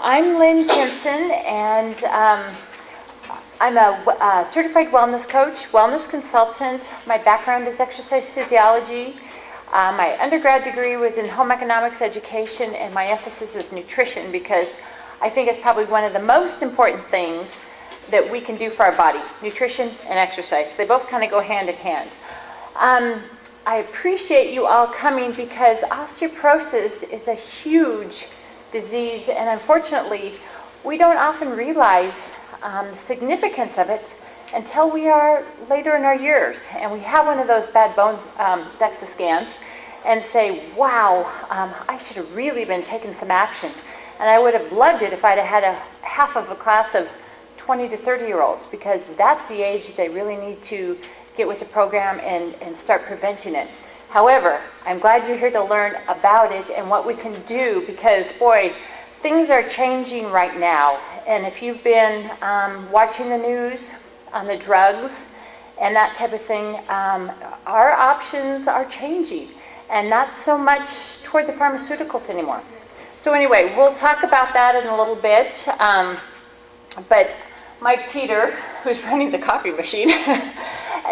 I'm Lynn Kinson, and I'm a certified wellness coach, wellness consultant. My background is exercise physiology. My undergrad degree was in home economics education, and my emphasis is nutrition, because I think it's probably one of the most important things that we can do for our body, nutrition and exercise. They both kind of go hand in hand. I appreciate you all coming, because osteoporosis is a huge disease, and unfortunately we don't often realize the significance of it until we are later in our years and we have one of those bad bone DEXA scans and say, wow, I should have really been taking some action, and I would have loved it if I'd had a half of a class of 20 to 30 year olds, because that's the age that they really need to get with the program and start preventing it. However, I'm glad you're here to learn about it and what we can do, because, boy, things are changing right now. And if you've been watching the news on the drugs and that type of thing, our options are changing, and not so much toward the pharmaceuticals anymore. So anyway, we'll talk about that in a little bit. But Mike Teeter, who's running the coffee machine,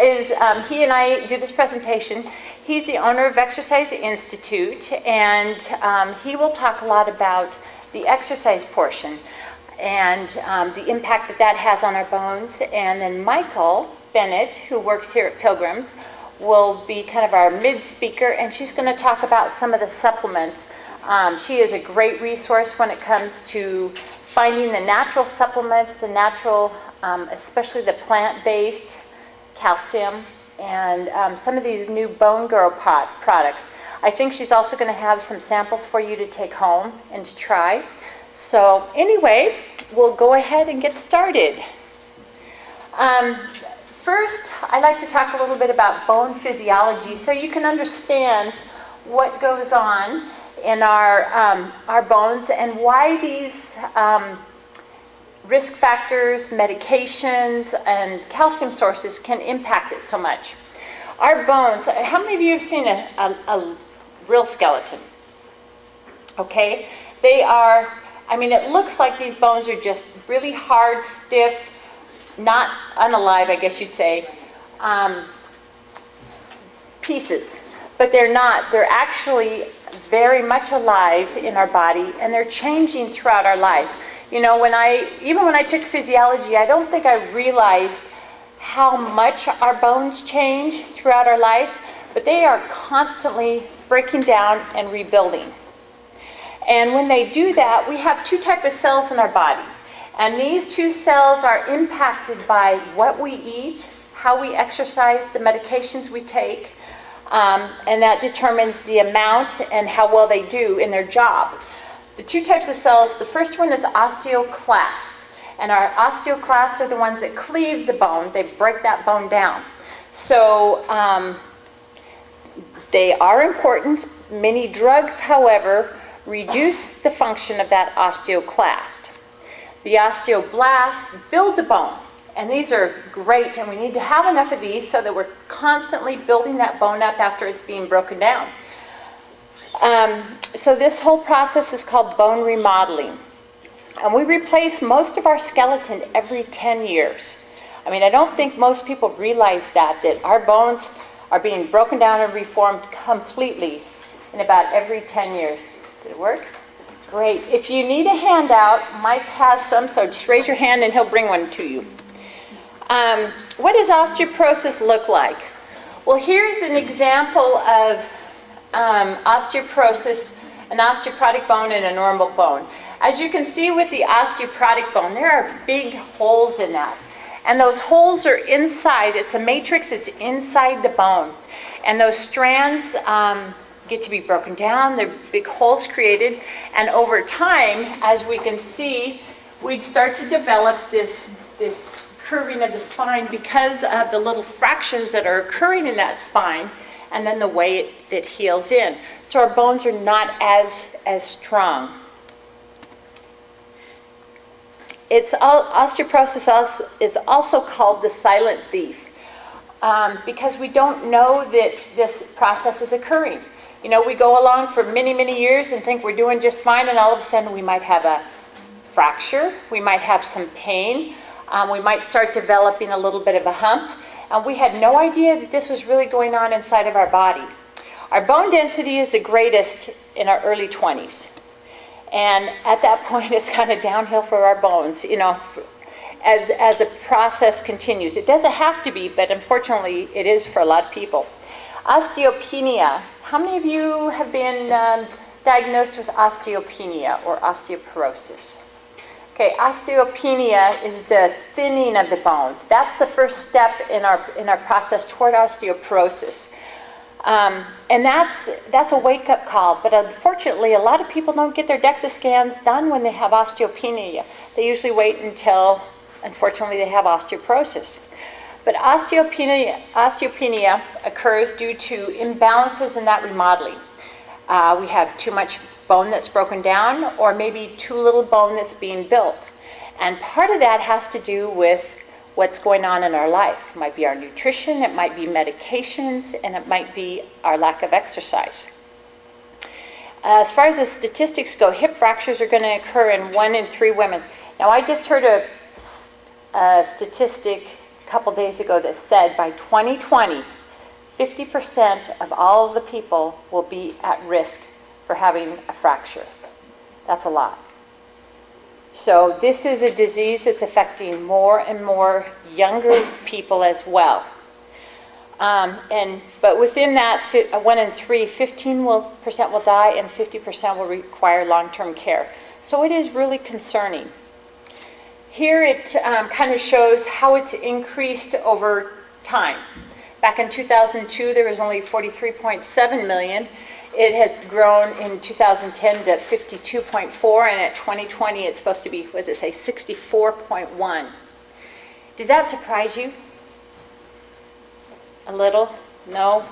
is he and I do this presentation. He's the owner of Exercise Institute, and he will talk a lot about the exercise portion and the impact that that has on our bones. And then Michael Bennett, who works here at Pilgrims, will be kind of our mid-speaker, and she's going to talk about some of the supplements. She is a great resource when it comes to finding the natural supplements, the natural, especially the plant-based calcium, and some of these new Bone Girl products. I think she's also going to have some samples for you to take home and to try. So anyway, we'll go ahead and get started. First, I'd like to talk a little bit about bone physiology, so you can understand what goes on in our bones and why these risk factors, medications, and calcium sources can impact it so much. Our bones, how many of you have seen a real skeleton? Okay, they are, I mean, it looks like these bones are just really hard, stiff, not unalive, I guess you'd say, pieces. But they're not, they're actually very much alive in our body, and they're changing throughout our life. You know, even when I took physiology, I don't think I realized how much our bones change throughout our life, but they are constantly breaking down and rebuilding. And when they do that, we have two types of cells in our body. And these two cells are impacted by what we eat, how we exercise, the medications we take, and that determines the amount and how well they do in their job. The two types of cells, the first one is osteoclasts, and our osteoclasts are the ones that cleave the bone, they break that bone down. So they are important. Many drugs, however, reduce the function of that osteoclast. The osteoblasts build the bone, and these are great, and we need to have enough of these so that we're constantly building that bone up after it's being broken down. So this whole process is called bone remodeling, and we replace most of our skeleton every 10 years. I mean, I don't think most people realize that our bones are being broken down and reformed completely in about every 10 years. Did it work? Great. If you need a handout, Mike has some, so just raise your hand and he'll bring one to you. What does osteoporosis look like? Well, here's an example of osteoporosis, an osteoporotic bone and a normal bone. As you can see with the osteoporotic bone, there are big holes in that. And those holes are inside, it's a matrix, it's inside the bone. And those strands get to be broken down, there are big holes created. And over time, as we can see, we'd start to develop this curving of the spine because of the little fractures that are occurring in that spine, and then the way that heals in. So our bones are not as strong. Osteoporosis is also called the silent thief because we don't know that this process is occurring. You know, we go along for many, many years and think we're doing just fine, and all of a sudden we might have a fracture, we might have some pain, we might start developing a little bit of a hump, and we had no idea that this was really going on inside of our body. Our bone density is the greatest in our early 20s, and at that point it's kind of downhill for our bones, you know, as the process continues. It doesn't have to be, but unfortunately it is for a lot of people. Osteopenia. How many of you have been diagnosed with osteopenia or osteoporosis? Okay, osteopenia is the thinning of the bone. That's the first step in our process toward osteoporosis. And that's a wake-up call, but unfortunately a lot of people don't get their DEXA scans done when they have osteopenia. They usually wait until, unfortunately, they have osteoporosis. But osteopenia occurs due to imbalances in that remodeling. We have too much bone that's broken down, or maybe too little bone that's being built. And part of that has to do with what's going on in our life. It might be our nutrition, it might be medications, and it might be our lack of exercise. As far as the statistics go, hip fractures are going to occur in 1 in 3 women. Now, I just heard a statistic a couple days ago that said by 2020, 50% of all of the people will be at risk for having a fracture. That's a lot. So this is a disease that's affecting more and more younger people as well. But within that 1 in 3, 15% will die and 50% will require long-term care. So it is really concerning. Here it kind of shows how it's increased over time. Back in 2002, there was only 43.7 million. It has grown in 2010 to 52.4, and at 2020 it's supposed to be, what does it say, 64.1. Does that surprise you? A little? No?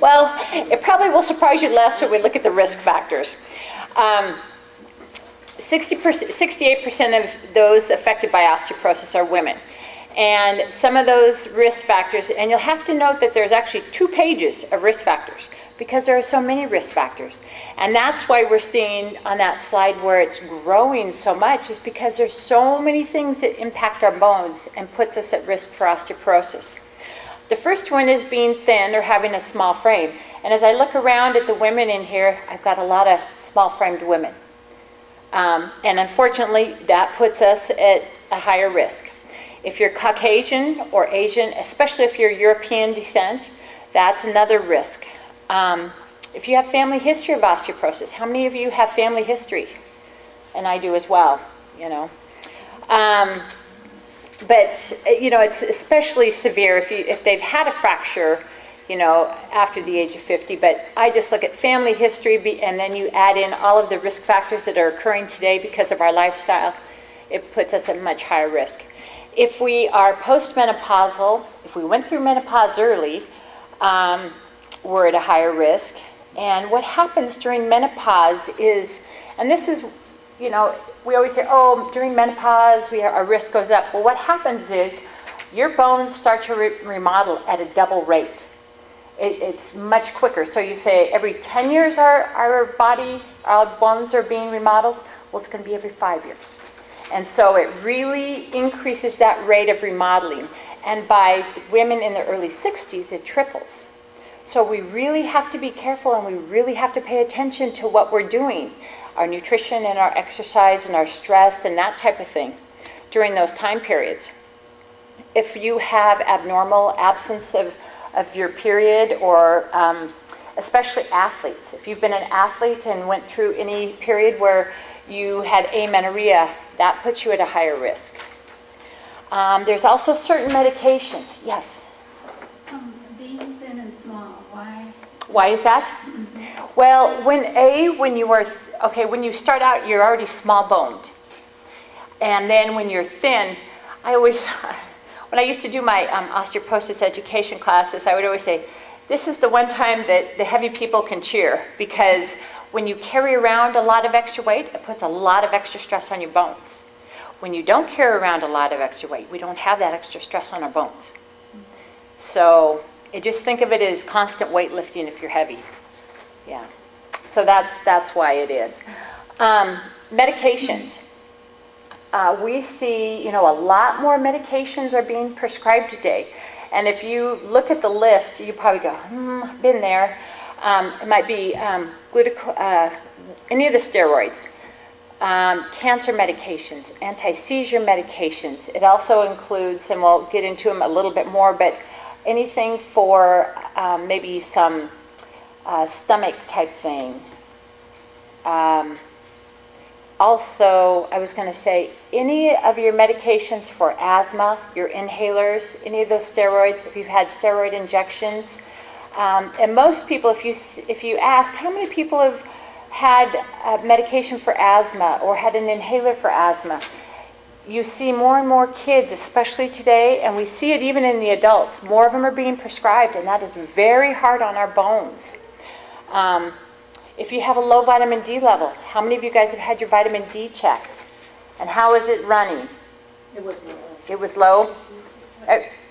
Well, it probably will surprise you less when we look at the risk factors. 68% of those affected by osteoporosis are women. And some of those risk factors, and you'll have to note that there's actually 2 pages of risk factors because there are so many risk factors. And that's why we're seeing on that slide where it's growing so much, is because there's so many things that impact our bones and puts us at risk for osteoporosis. The first one is being thin or having a small frame. And as I look around at the women in here, I've got a lot of small-framed women. And unfortunately, that puts us at a higher risk. If you're Caucasian or Asian, especially if you're European descent, that's another risk. If you have family history of osteoporosis, how many of you have family history? And I do as well, you know. But you know, it's especially severe if they've had a fracture, you know, after the age of 50. But I just look at family history, and then you add in all of the risk factors that are occurring today because of our lifestyle. It puts us at much higher risk. If we are postmenopausal, if we went through menopause early, we're at a higher risk. And what happens during menopause is, and this is, you know, we always say, oh, during menopause, our risk goes up. Well, what happens is your bones start to remodel at a double rate. It's much quicker. So you say every 10 years our bones are being remodeled. Well, it's going to be every 5 years. And so it really increases that rate of remodeling. And by women in their early 60s, it triples. So we really have to be careful, and we really have to pay attention to what we're doing, our nutrition and our exercise and our stress and that type of thing during those time periods. If you have abnormal absence of your period, or especially athletes, if you've been an athlete and went through any period where you had amenorrhea, that puts you at a higher risk. There's also certain medications. Yes? Being thin and small, why? Why is that? Mm-hmm. Well, when you start out, you're already small-boned. And then when you're thin, when I used to do my osteoporosis education classes, I would always say, this is the one time that the heavy people can cheer, because when you carry around a lot of extra weight, it puts a lot of extra stress on your bones. When you don't carry around a lot of extra weight, we don't have that extra stress on our bones. So just think of it as constant weightlifting if you're heavy. Yeah. So that's why it is. Medications. We see, a lot more medications are being prescribed today. And if you look at the list, you probably go, I've been there. It might be any of the steroids, cancer medications, anti-seizure medications. It also includes, and we'll get into them a little bit more, but anything for maybe some stomach type thing. Also, I was going to say, any of your medications for asthma, your inhalers, any of those steroids, if you've had steroid injections. And most people, if you ask, how many people have had medication for asthma or had an inhaler for asthma? You see more and more kids, especially today, and we see it even in the adults. More of them are being prescribed, and that is very hard on our bones. If you have a low vitamin D level, how many of you guys have had your vitamin D checked? And how is it running? It was low. It was low?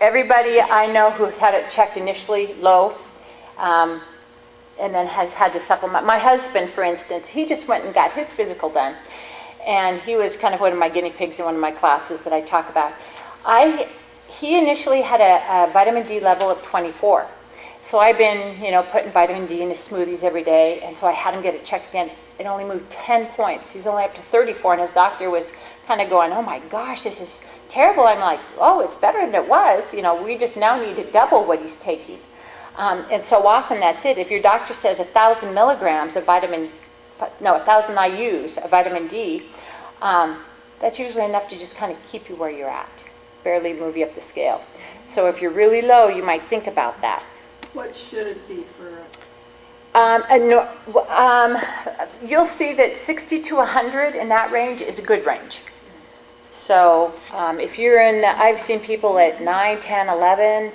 Everybody I know who's had it checked initially, low, and then has had to supplement. My husband, for instance, he just went and got his physical done. And he was kind of one of my guinea pigs in one of my classes that I talk about. He initially had a vitamin D level of 24. So I've been, putting vitamin D in his smoothies every day, and so I had him get it checked again. It only moved 10 points. He's only up to 34, and his doctor was kind of going, oh my gosh, this is terrible. I'm like, oh, it's better than it was. We just now need to double what he's taking. And so often that's it. If your doctor says 1,000 milligrams of vitamin, no, 1,000 IUs of vitamin D, that's usually enough to just kind of keep you where you're at, barely move you up the scale. So if you're really low, you might think about that. What should it be for? You'll see that 60 to 100 in that range is a good range. So if you're in, I've seen people at 9, 10, 11.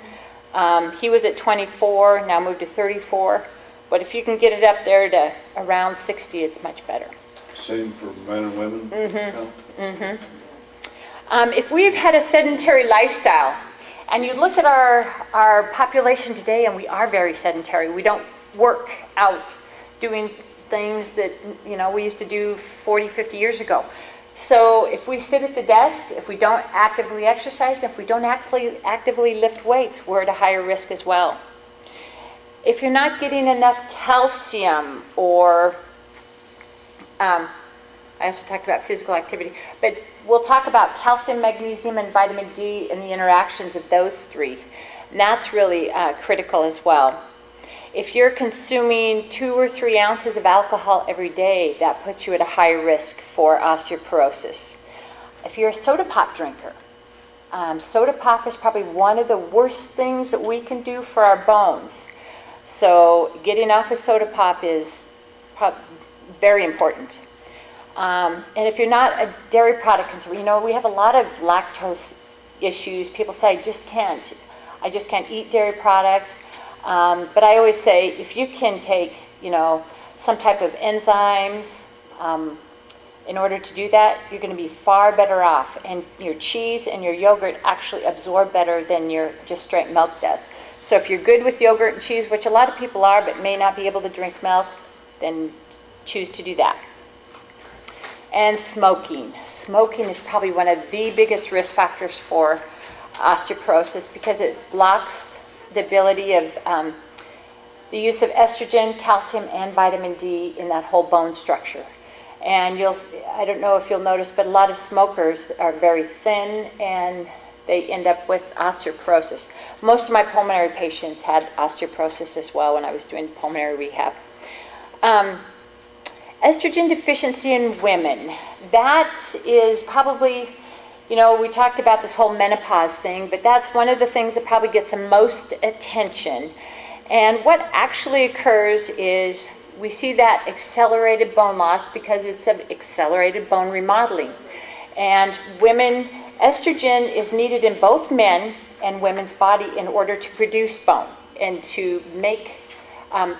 He was at 24, now moved to 34. But if you can get it up there to around 60, it's much better. Same for men and women? Mm-hmm. Mm-hmm. If we've had a sedentary lifestyle, and you look at our population today, and we are very sedentary. We don't work out doing things that we used to do 40, 50 years ago. So if we sit at the desk, if we don't actively exercise, and if we don't actively lift weights, we're at a higher risk as well. If you're not getting enough calcium or, I also talked about physical activity, but we'll talk about calcium, magnesium, and vitamin D and the interactions of those three. And that's really critical as well. If you're consuming 2 or 3 ounces of alcohol every day, that puts you at a higher risk for osteoporosis. If you're a soda pop drinker, soda pop is probably one of the worst things that we can do for our bones. So getting off of soda pop is very important. And if you're not a dairy product consumer, we have a lot of lactose issues. People say, I just can't eat dairy products. But I always say, if you can take, some type of enzymes in order to do that, you're going to be far better off. And your cheese and your yogurt actually absorb better than your just straight milk does. So if you're good with yogurt and cheese, which a lot of people are but may not be able to drink milk, then choose to do that. And smoking. Smoking is probably one of the biggest risk factors for osteoporosis because it blocks the ability of the use of estrogen, calcium, and vitamin D in that whole bone structure. And I don't know if you'll notice, but a lot of smokers are very thin and they end up with osteoporosis. Most of my pulmonary patients had osteoporosis as well when I was doing pulmonary rehab. Estrogen deficiency in women, that is probably, we talked about this whole menopause thing, but that's one of the things that probably gets the most attention. And what actually occurs is we see that accelerated bone loss because it's an accelerated bone remodeling. And women, estrogen is needed in both men and women's body in order to produce bone and to make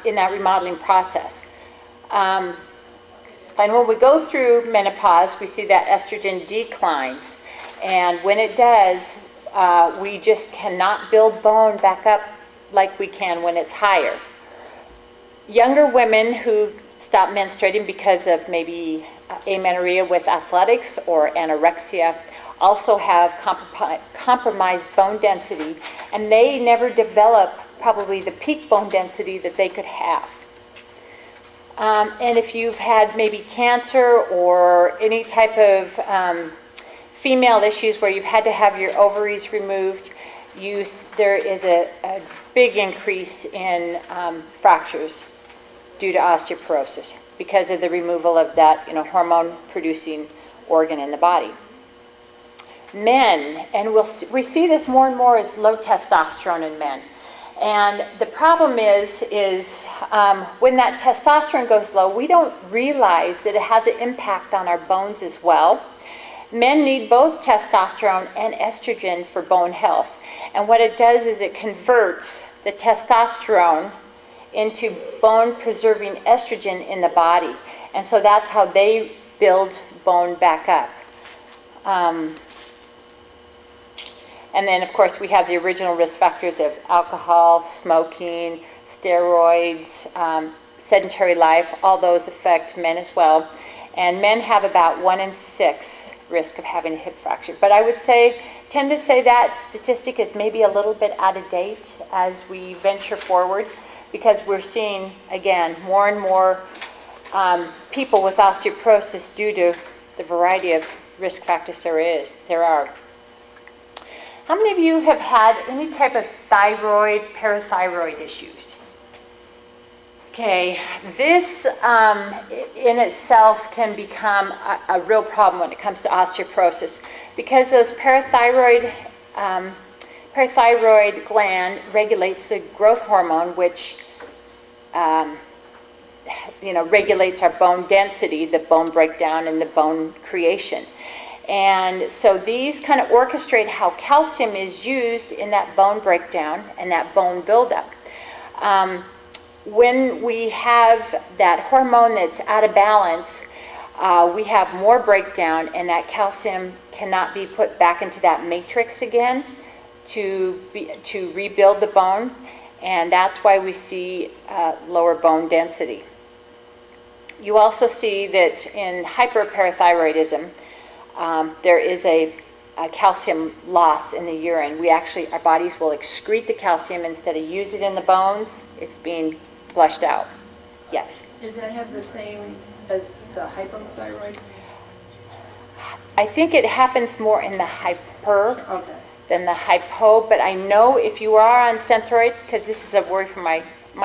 in that remodeling process. And when we go through menopause, we see that estrogen declines. And when it does, we just cannot build bone back up like we can when it's higher. Younger women who stop menstruating because of maybe amenorrhea with athletics or anorexia also have compromised bone density, and they never develop probably the peak bone density that they could have. And if you've had maybe cancer or any type of female issues where you've had to have your ovaries removed, there is a big increase in fractures due to osteoporosis because of the removal of that hormone-producing organ in the body. Men, and we see this more and more, is low testosterone in men. And the problem is when that testosterone goes low, we don't realize that it has an impact on our bones as well. Men need both testosterone and estrogen for bone health. And what it does is it converts the testosterone into bone-preserving estrogen in the body. And so that's how they build bone back up. And then, of course, we have the original risk factors of alcohol, smoking, steroids, sedentary life. All those affect men as well. And men have about 1 in 6 risk of having a hip fracture. But I would say, tend to say that statistic is maybe a little bit out of date as we venture forward, because we're seeing, again, more and more people with osteoporosis due to the variety of risk factors there are. How many of you have had any type of thyroid, parathyroid issues? Okay, this in itself can become a real problem when it comes to osteoporosis, because those parathyroid gland regulates the growth hormone, which regulates our bone density, the bone breakdown, and the bone creation. And so these kind of orchestrate how calcium is used in that bone breakdown and that bone buildup. When we have that hormone that's out of balance, we have more breakdown, and that calcium cannot be put back into that matrix again to rebuild the bone. And that's why we see lower bone density. You also see that in hyperparathyroidism, there is a calcium loss in the urine. Our bodies will excrete the calcium instead of use it in the bones. It's being flushed out. Yes? Does that have the same as the hypothyroid? I think it happens more in the hyper than the hypo, but I know if you are on Synthroid, because this is a worry for my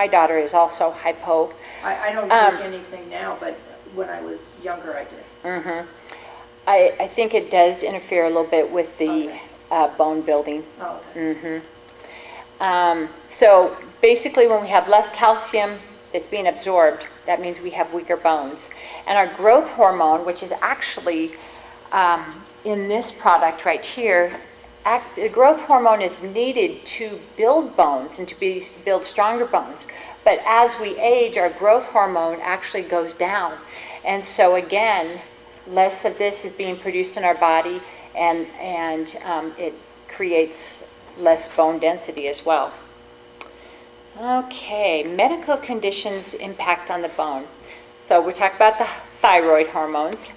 daughter is also hypo. I don't take anything now, but when I was younger I did. Mm-hmm. I think it does interfere a little bit with the bone building. Oh, okay. Mm-hmm. So basically, when we have less calcium that's being absorbed, that means we have weaker bones. And our growth hormone, which is actually in this product right here, the growth hormone is needed to build bones and to build stronger bones. But as we age, our growth hormone actually goes down. And so again, less of this is being produced in our body, and it creates less bone density as well. Okay, medical conditions impact on the bone. So we talk about the thyroid hormones.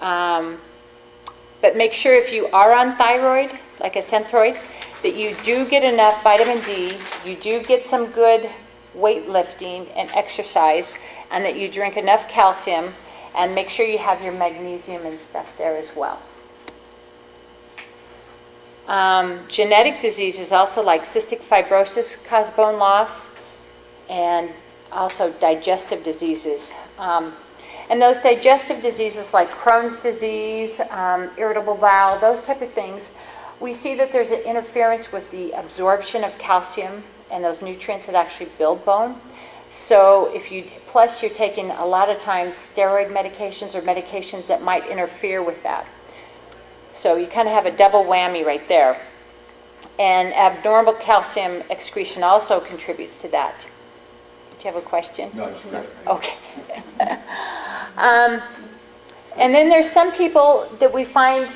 But make sure if you are on thyroid, like a Synthroid, that you do get enough vitamin D, you do get some good weightlifting and exercise, and that you drink enough calcium, and make sure you have your magnesium and stuff there as well. Genetic diseases also, like cystic fibrosis, cause bone loss, and also digestive diseases. And those digestive diseases like Crohn's disease, irritable bowel, those type of things, we see that there's an interference with the absorption of calcium and those nutrients that actually build bone. So plus you're taking a lot of times steroid medications or medications that might interfere with that. So you kind of have a double whammy right there. And abnormal calcium excretion also contributes to that. Did you have a question? No, it's good. Okay. And then there's some people that we find,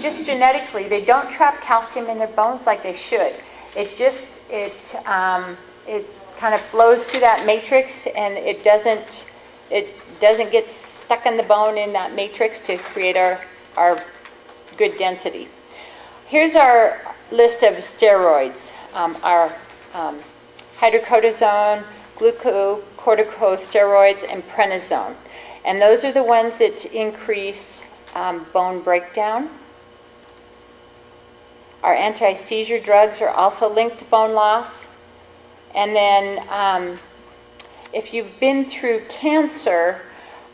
just genetically, they don't trap calcium in their bones like they should. It kind of flows through that matrix, and it doesn't get stuck in the bone in that matrix to create our good density. Here's our list of steroids, our hydrocortisone, glucocorticosteroids, and prednisone. And those are the ones that increase bone breakdown. Our anti-seizure drugs are also linked to bone loss. And then if you've been through cancer,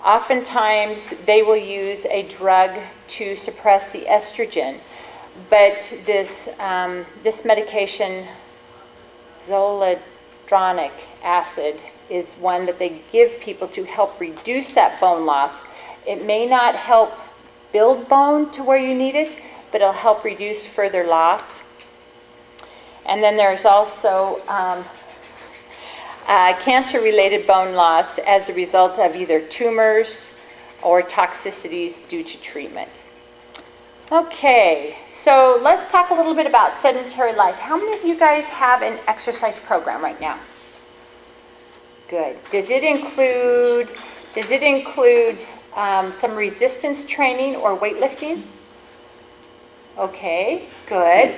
oftentimes they will use a drug to suppress the estrogen. But this medication, zoledronic acid, is one that they give people to help reduce that bone loss. It may not help build bone to where you need it, but it'll help reduce further loss. And then there's also cancer-related bone loss as a result of either tumors or toxicities due to treatment. Okay, so let's talk a little bit about sedentary life. How many of you guys have an exercise program right now? Good. Does it include some resistance training or weightlifting? Okay, good.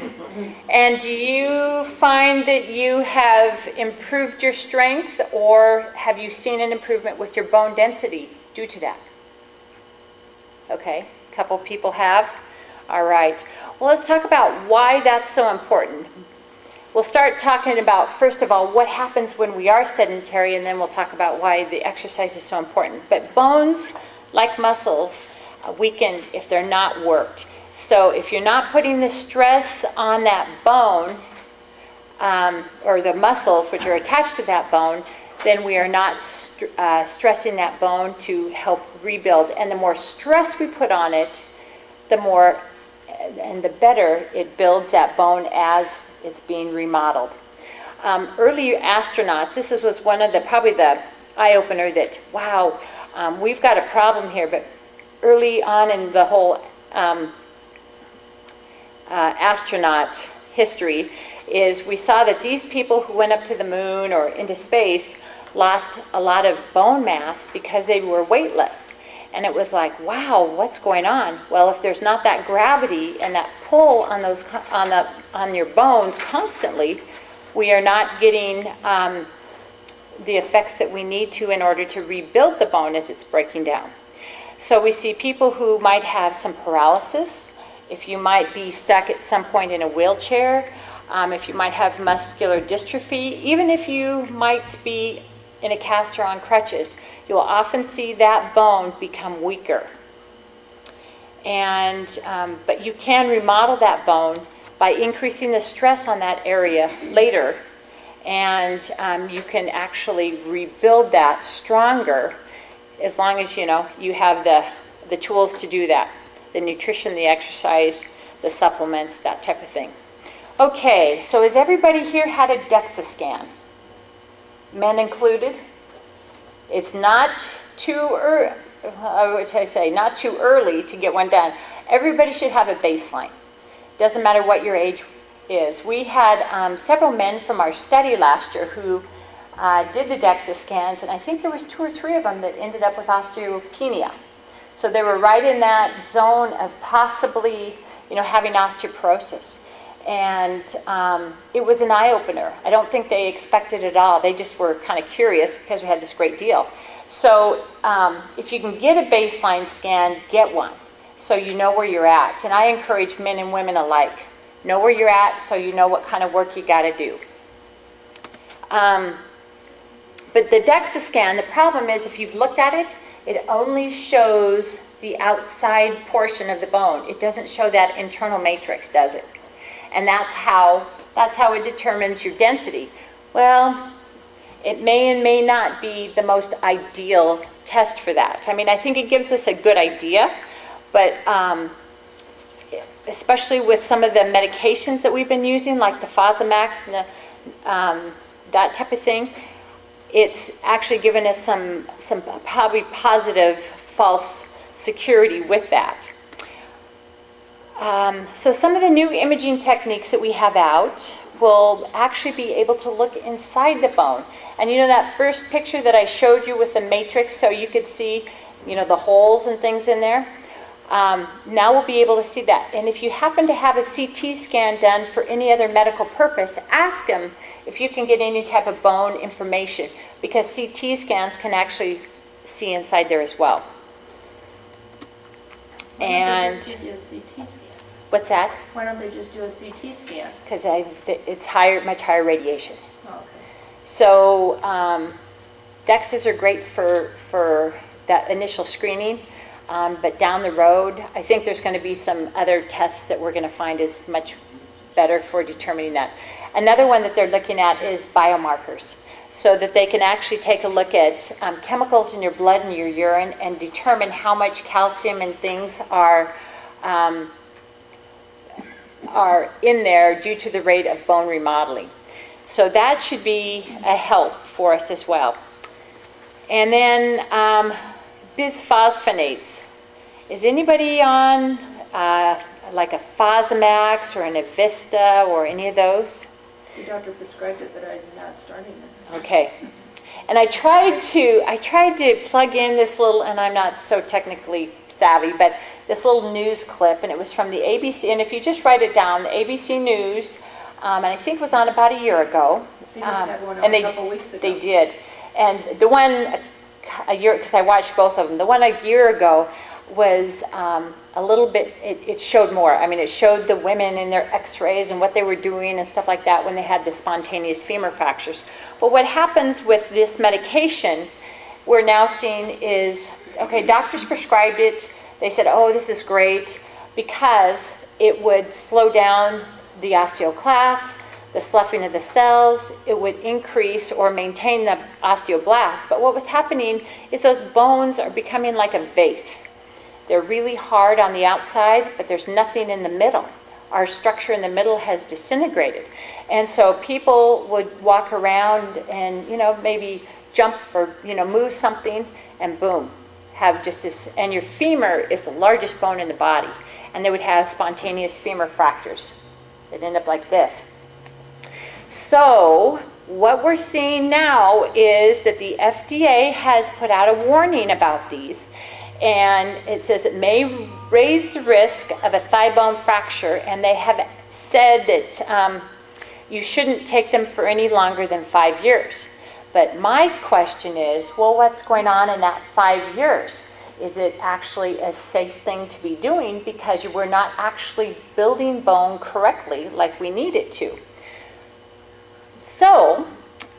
And do you find that you have improved your strength, or have you seen an improvement with your bone density due to that? Okay, a couple people have. All right. Well, let's talk about why that's so important. We'll start talking about, first of all, what happens when we are sedentary, and then we'll talk about why the exercise is so important. But bones, like muscles, weaken if they're not worked. So if you're not putting the stress on that bone or the muscles which are attached to that bone, then we are not stressing that bone to help rebuild. And the more stress we put on it, the more and the better it builds that bone as it's being remodeled. Early astronauts, this was one of the, probably the eye-opener that, wow, we've got a problem here. But early on in the whole astronaut history is we saw that these people who went up to the moon or into space lost a lot of bone mass because they were weightless. And it was like, wow, what's going on? Well, if there's not that gravity and that pull on those on your bones constantly, we are not getting the effects that we need to in order to rebuild the bone as it's breaking down. So we see people who might have some paralysis. If you might be stuck at some point in a wheelchair, if you might have muscular dystrophy, even if you might be in a cast or on crutches, you'll often see that bone become weaker. And, but you can remodel that bone by increasing the stress on that area later, and you can actually rebuild that stronger as long as you have the tools to do that. The nutrition, the exercise, the supplements, that type of thing. Okay, so has everybody here had a DEXA scan? Men included? It's not too early, not too early to get one done. Everybody should have a baseline. Doesn't matter what your age is. We had several men from our study last year who did the DEXA scans, and I think there was 2 or 3 of them that ended up with osteopenia. So they were right in that zone of possibly, having osteoporosis. And it was an eye-opener. I don't think they expected it at all. They just were kind of curious because we had this great deal. So if you can get a baseline scan, get one so you know where you're at. And I encourage men and women alike. Know where you're at so you know what kind of work you got to do. But the DEXA scan, the problem is if you've looked at it, it only shows the outside portion of the bone. It doesn't show that internal matrix, does it? And that's how it determines your density. Well, it may and may not be the most ideal test for that. I mean, I think it gives us a good idea, but especially with some of the medications that we've been using, like the Fosamax and the, that type of thing, it's actually given us some probably positive false security with that. So some of the new imaging techniques that we have out, will actually be able to look inside the bone. And you know that first picture that I showed you with the matrix, so you could see, you know, the holes and things in there? Now we'll be able to see that. And if you happen to have a CT scan done for any other medical purpose, ask them if you can get any type of bone information, because CT scans can actually see inside there as well. And what's that? Why don't they just do a CT scan? Because it's higher, much higher radiation. Oh, okay. So DEXAs are great for that initial screening. But down the road, I think there's going to be some other tests that we're going to find is much better for determining that. Another one that they're looking at is biomarkers, so that they can actually take a look at chemicals in your blood and your urine and determine how much calcium and things are in there due to the rate of bone remodeling. So that should be a help for us as well. And then bisphosphonates. Is anybody on like a Fosamax or an Evista or any of those? The doctor prescribed it, but I'm not starting it. Okay. And I tried to plug in this little, and I'm not so technically savvy, but this little news clip, and it was from the ABC, and if you just write it down, the ABC News, and I think it was on about a year ago. They just had one a couple weeks ago. They did. And the one a year, because I watched both of them, the one a year ago was a little bit, it showed more. I mean, it showed the women in their x-rays and what they were doing and stuff like that when they had the spontaneous femur fractures. But what happens with this medication we're now seeing is, okay, doctors prescribed it. They said, oh, this is great, because it would slow down the osteoclast, the sloughing of the cells, it would increase or maintain the osteoblasts. But what was happening is those bones are becoming like a vase. They're really hard on the outside, but there's nothing in the middle. Our structure in the middle has disintegrated. And so people would walk around and, you know, maybe jump or, you know, move something, and boom, have just this. And your femur is the largest bone in the body, and they would have spontaneous femur fractures that end up like this. So what we're seeing now is that the FDA has put out a warning about these, and it says it may raise the risk of a thigh bone fracture, and they have said that you shouldn't take them for any longer than 5 years. But my question is, well, what's going on in that 5 years? Is it actually a safe thing to be doing, because we're not actually building bone correctly like we need it to? So,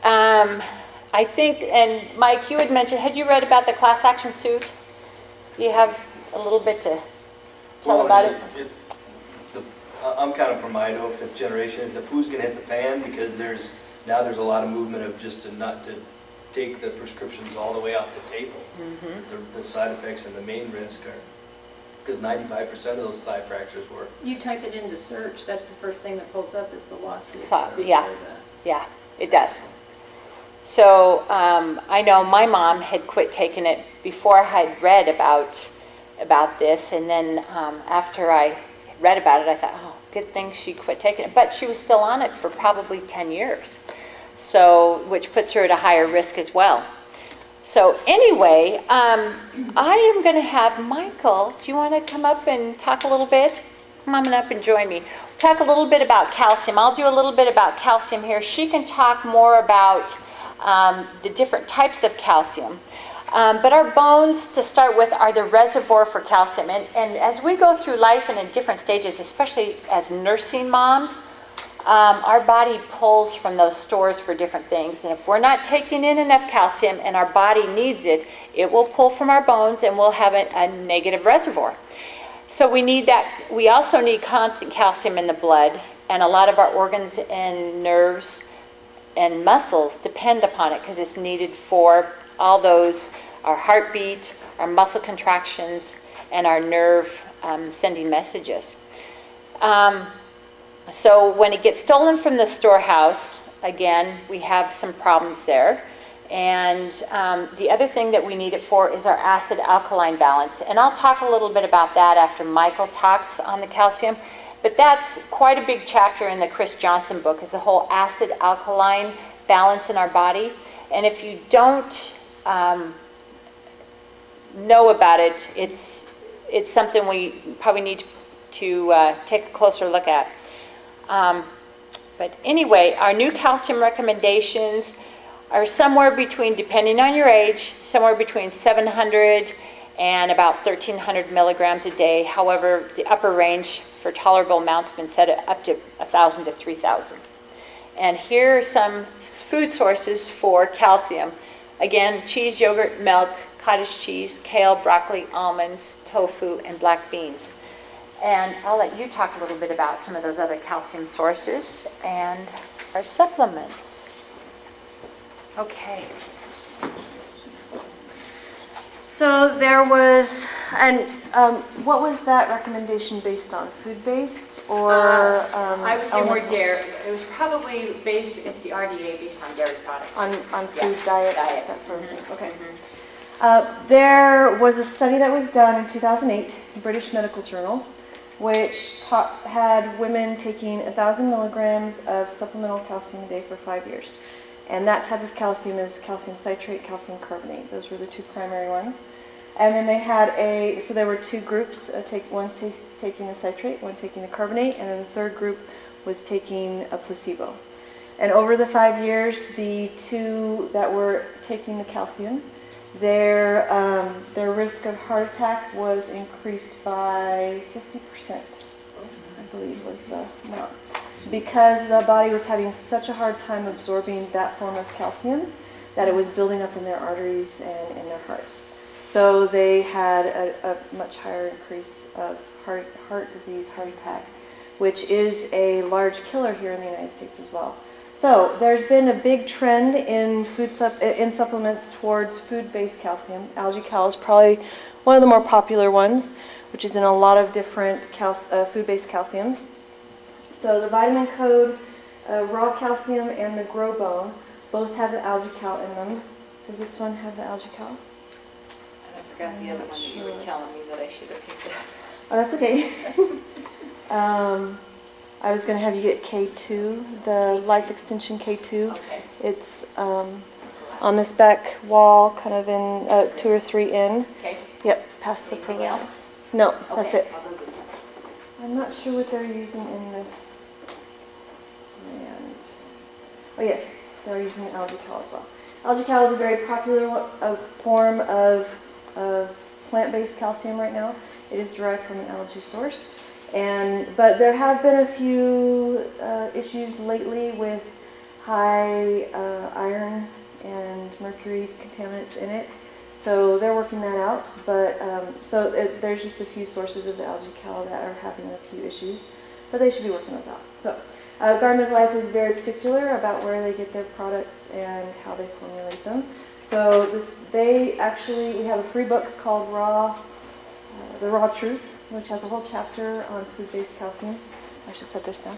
I think, and Mike, you had mentioned, had you read about the class action suit? You have a little bit to tell about it? I'm kind of from Idaho, 5th generation. The poo's going to hit the fan, because now there's a lot of movement of just not to take the prescriptions all the way off the table. Mm-hmm. The side effects and the main risk are, because 95% of those thigh fractures were. You type it into search, that's the first thing that pulls up is the lawsuit. So, yeah. Yeah, it does. So I know my mom had quit taking it before I had read about this, and then after I read about it, I thought, oh, good thing she quit taking it. But she was still on it for probably 10 years, so, which puts her at a higher risk as well. So anyway, I am going to have Michael, do you want to come up and talk a little bit? Come on up and join me. Talk a little bit about calcium. I'll do a little bit about calcium here. She can talk more about the different types of calcium. But our bones, to start with, are the reservoir for calcium. And as we go through life and in different stages, especially as nursing moms, our body pulls from those stores for different things. And if we're not taking in enough calcium and our body needs it, it will pull from our bones, and we'll have a negative reservoir. So we need that. We also need constant calcium in the blood, and a lot of our organs and nerves and muscles depend upon it, because it's needed for all those, our heartbeat, our muscle contractions, and our nerve sending messages. So when it gets stolen from the storehouse, again, we have some problems there. And the other thing that we need it for is our acid-alkaline balance. And I'll talk a little bit about that after Michael talks on the calcium. But that's quite a big chapter in the Chris Johnson book, is the whole acid-alkaline balance in our body. And if you don't know about it, it's something we probably need to take a closer look at. But anyway, our new calcium recommendations are somewhere between, depending on your age, somewhere between 700 and about 1,300 milligrams a day. However, the upper range for tolerable amounts has been set at up to 1,000 to 3,000. And here are some food sources for calcium. Again, cheese, yogurt, milk, cottage cheese, kale, broccoli, almonds, tofu, and black beans. And I'll let you talk a little bit about some of those other calcium sources and our supplements. Okay. So there was, and what was that recommendation based on? Food-based or? I was thinking more dairy. It was probably based, it's the RDA based on dairy products. On food, yeah. diet, that sort of thing. Okay. There was a study that was done in 2008, the British Medical Journal, which had women taking 1,000 milligrams of supplemental calcium a day for 5 years. And that type of calcium is calcium citrate, calcium carbonate. Those were the two primary ones. And then they had a, so there were two groups, one taking the citrate, one taking the carbonate, and then the third group was taking a placebo. And over the 5 years, the two that were taking the calcium, their risk of heart attack was increased by 50%, I believe was the amount. Because the body was having such a hard time absorbing that form of calcium that it was building up in their arteries and in their heart. So they had a much higher increase of heart disease, heart attack, which is a large killer here in the United States as well. So there's been a big trend in supplements towards food-based calcium. AlgaeCal is probably one of the more popular ones, which is in a lot of different food-based calciums. So the Vitamin Code, Raw Calcium, and the Grow Bone both have the AlgaeCal in them. Does this one have the AlgaeCal? And I forgot the other one that you were telling me that I should have picked up. Oh, that's okay. I was going to have you get K2, the Life Extension K2. Okay. It's on this back wall, kind of in 2 or 3 in. Okay. Yep, past the prolapse. No, okay. That's it. I'm not sure what they're using in this. And, oh yes, they're using AlgaeCal as well. AlgaeCal is a very popular form of plant-based calcium right now. It is derived from an algae source, but there have been a few issues lately with high iron and mercury contaminants in it. So they're working that out, but there's just a few sources of the AlgaeCal that are having a few issues, but they should be working those out. So Garden of Life is very particular about where they get their products and how they formulate them. So we have a free book called The Raw Truth, which has a whole chapter on food-based calcium. I should set this down.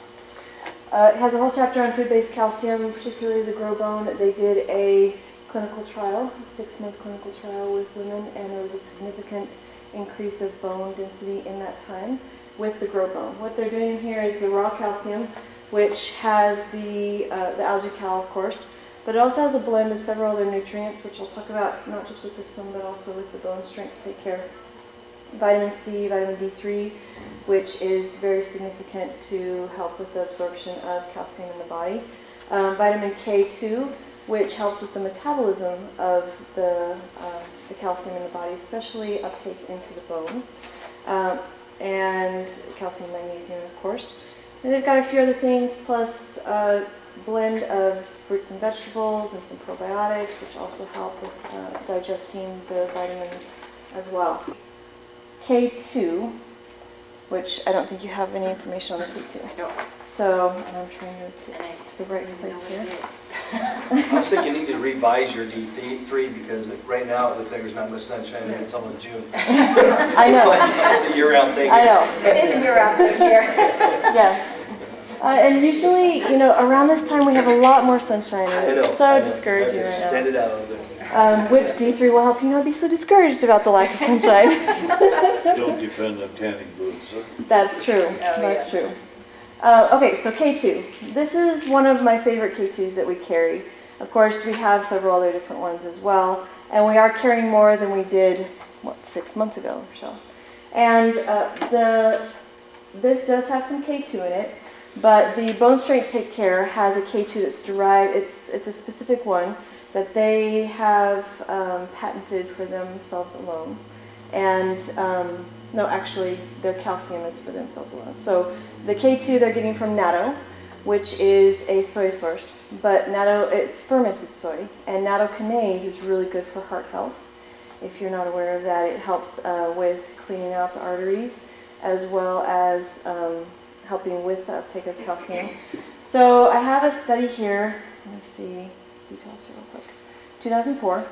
It has a whole chapter on food-based calcium, particularly the Grow Bone. They did a clinical trial, a 6-month clinical trial with women, and there was a significant increase of bone density in that time with the Grow Bone. What they're doing here is the Raw Calcium, which has the AlgaeCal, of course, but it also has a blend of several other nutrients, which I'll talk about not just with this one, but also with the bone strength take care. Vitamin C, vitamin D3, which is very significant to help with the absorption of calcium in the body. Vitamin K2, which helps with the metabolism of the calcium in the body, especially uptake into the bone, and calcium, magnesium, of course. And they've got a few other things, plus a blend of fruits and vegetables and some probiotics, which also help with digesting the vitamins as well. K2, which I don't think you have any information on the K2. I don't. So, and I'm trying to get to the right place here. I was thinking you need to revise your D3 because right now it looks like there's not much sunshine and it's almost June. I know. It's a year-round thing. I know. It is a year-round thing here. Yes. And usually, around this time we have a lot more sunshine. It's so discouraging right now. Extend it out a little bit. Which D3 will help you not be so discouraged about the lack of sunshine. Don't depend on tanning booths. That's true. Oh, that's true. Okay, so K2. This is one of my favorite K2s that we carry. Of course, we have several other different ones as well, and we are carrying more than we did, what, 6 months ago or so. And this does have some K2 in it, but the Bone Strength Take Care has a K2 that's derived, it's a specific one that they have patented for themselves alone. And no, actually, their calcium is for themselves alone. So the K2 they're getting from natto, which is a soy source, but natto, it's fermented soy, and nattokinase is really good for heart health. If you're not aware of that, it helps with cleaning out the arteries, as well as helping with the uptake of calcium. So I have a study here, let me see details here real quick, 2004.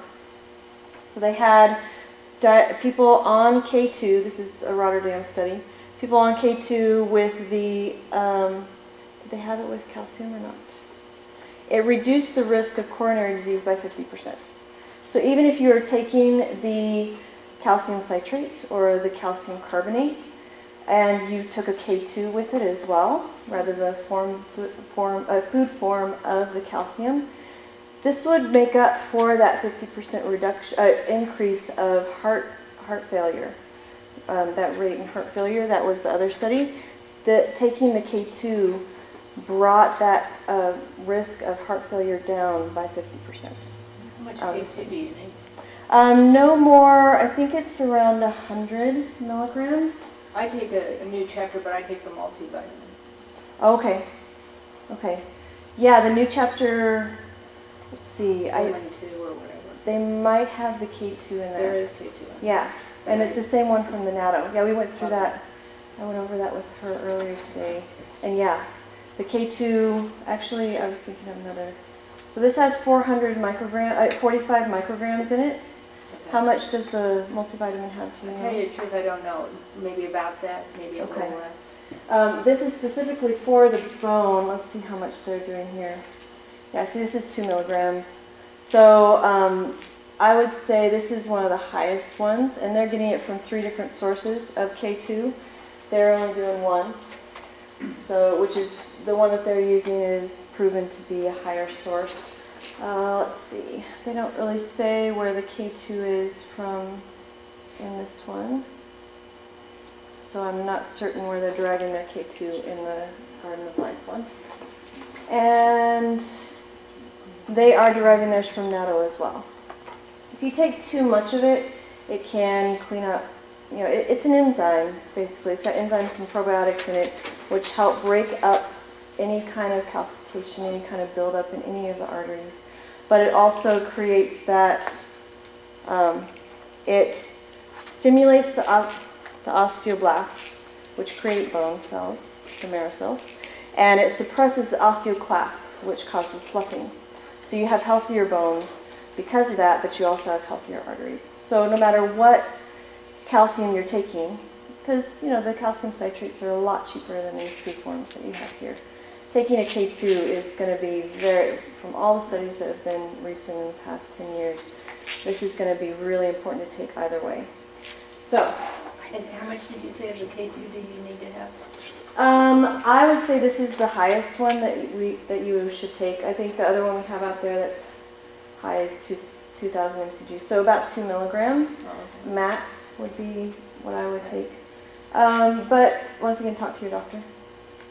So they had people on K2, this is a Rotterdam study, people on K2 with the, did they have it with calcium or not? It reduced the risk of coronary disease by 50%. So even if you are taking the calcium citrate or the calcium carbonate, and you took a K2 with it as well, rather than a food form of the calcium, this would make up for that 50% reduction increase of heart failure, that rate in heart failure. That was the other study. That taking the K2 brought that risk of heart failure down by 50%. How much K2 do you need? No more. I think it's around 100 milligrams. I take a new chapter, but I take the multivitamin. Okay. Okay. Yeah, the new chapter. Let's see. Two or whatever. They might have the K2 in there. There is K2. Yeah, and it's the same one from the natto. Yeah, we went through that. I went over that with her earlier today. And yeah, the K2. Actually, I was thinking of another. So this has 45 micrograms in it. Okay. How much does the multivitamin have? I'll tell you the truth, I don't know. Maybe about that, maybe a little less. This is specifically for the bone. Let's see how much they're doing here. Yeah, see, this is 2 milligrams. So I would say this is one of the highest ones, and they're getting it from 3 different sources of K2. They're only doing one. So, which is the one that they're using is proven to be a higher source. Let's see. They don't really say where the K2 is from in this one. So I'm not certain where they're deriving their K2 in the Garden of Life one. And they are deriving theirs from natto as well. If you take too much of it, it can clean up. You know, it's an enzyme, basically. It's got enzymes and probiotics in it, which help break up any kind of calcification, any kind of buildup in any of the arteries. But it also creates that, it stimulates the osteoblasts, which create bone cells, the marrow cells, and it suppresses the osteoclasts, which causes sloughing. So you have healthier bones because of that, but you also have healthier arteries. So no matter what calcium you're taking, because you know the calcium citrates are a lot cheaper than these food forms that you have here. Taking a K2 is going to be very, from all the studies that have been recent in the past 10 years, this is going to be really important to take either way. So, and how much did you say of the K2 do you need to have? I would say this is the highest one that you should take. I think the other one we have out there that's high is 2,000 mcg, so about 2 milligrams max would be what I would take. But once again, talk to your doctor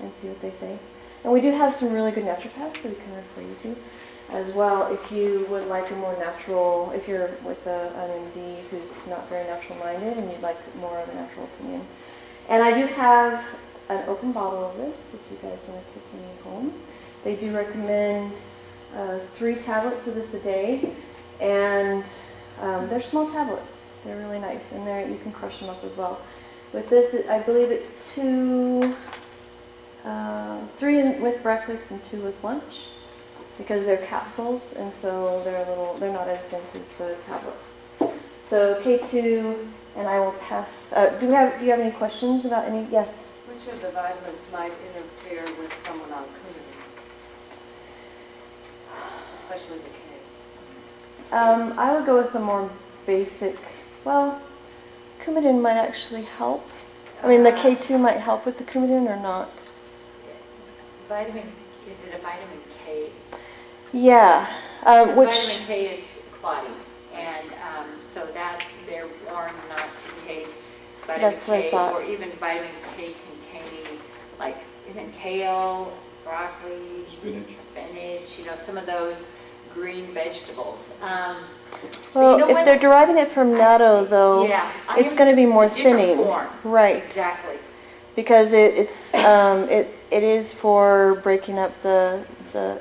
and see what they say. And we do have some really good naturopaths that we can refer you to as well if you would like a more natural, if you're with an MD who's not very natural minded and you'd like more of a natural opinion. And I do have an open bottle of this if you guys want to take me home. They do recommend 3 tablets of this a day, and they're small tablets. They're really nice, and you can crush them up as well. With this, I believe it's 3 with breakfast and 2 with lunch, because they're capsules, and so they're not as dense as the tablets. So K2, and I will pass. Do you have any questions about any? Yes. Which of the vitamins might interfere with someone on Coumadin, especially the K? I would go with the more basic, well, Coumadin might actually help. I mean, the K2 might help with the Coumadin or not. Vitamin, is it a vitamin K? Yeah. Which vitamin K is clotting, and so that's, they're warned not to take vitamin K or even vitamin K containing, like, isn't kale, broccoli, spinach, you know, some of those green vegetables. Well, you know, if they're deriving it from natto, though, yeah, it's going to be more thinning. Form. Right. Exactly. Because it is for breaking up the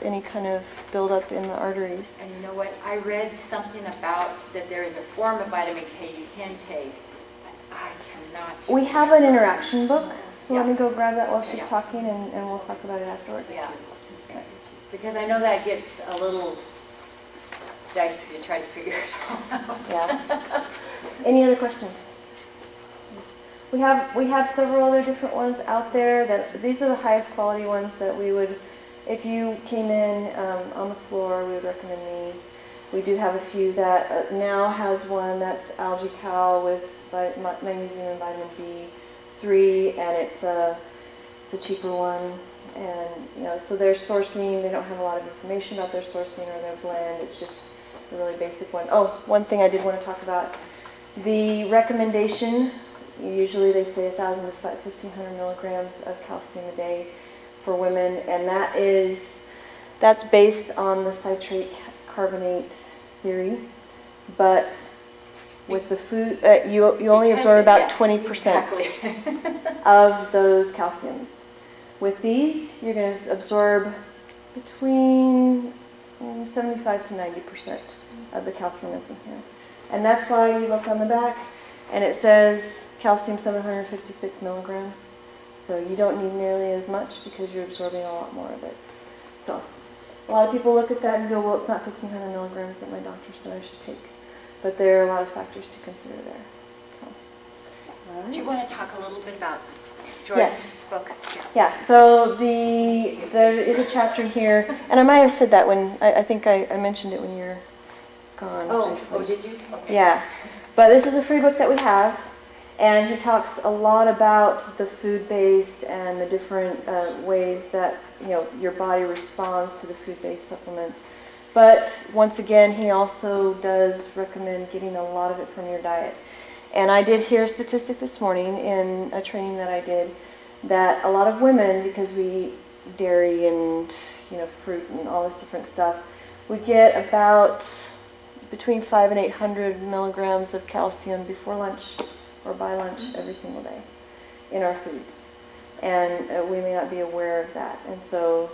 any kind of buildup in the arteries. And you know what? I read something about that there is a form of vitamin K you can take. I cannot. We have an interaction book, so yeah. Let me go grab that while she's talking, and we'll talk about it afterwards. Yeah. Okay. Because I know that gets a little dicey to try to figure it all out. Yeah. Any other questions? We have several other different ones out there. That these are the highest quality ones that we would, if you came in on the floor, we would recommend these. We do have a few that now has one that's AlgaeCal with magnesium and vitamin B3, and it's a cheaper one. And you know, so their sourcing, they don't have a lot of information about their sourcing or their blend. It's just a really basic one. Oh, one thing I did want to talk about: the recommendation. Usually they say 1,000 to 1,500 milligrams of calcium a day for women, and that's based on the citrate carbonate theory. But with the food, you only absorb about 20% of those calciums. With these, you're going to absorb between 75 to 90% of the calcium that's in here, and that's why you look on the back. And it says calcium 756 milligrams. So you don't need nearly as much because you're absorbing a lot more of it. So a lot of people look at that and go, well, it's not 1,500 milligrams that my doctor said I should take. But there are a lot of factors to consider there. So. Right. Do you want to talk a little bit about Jordan's book? Yeah, so there is a chapter here. And I might have said that when, I think I mentioned it when you were gone. Oh, did you? Okay. Yeah. But this is a free book that we have, and he talks a lot about the food-based and the different ways that your body responds to the food-based supplements. But once again, he also does recommend getting a lot of it from your diet. And I did hear a statistic this morning in a training that I did that a lot of women, because we eat dairy and fruit and all this different stuff, we get about between 500 and 800 milligrams of calcium before lunch or by lunch every single day in our foods. And we may not be aware of that. And so,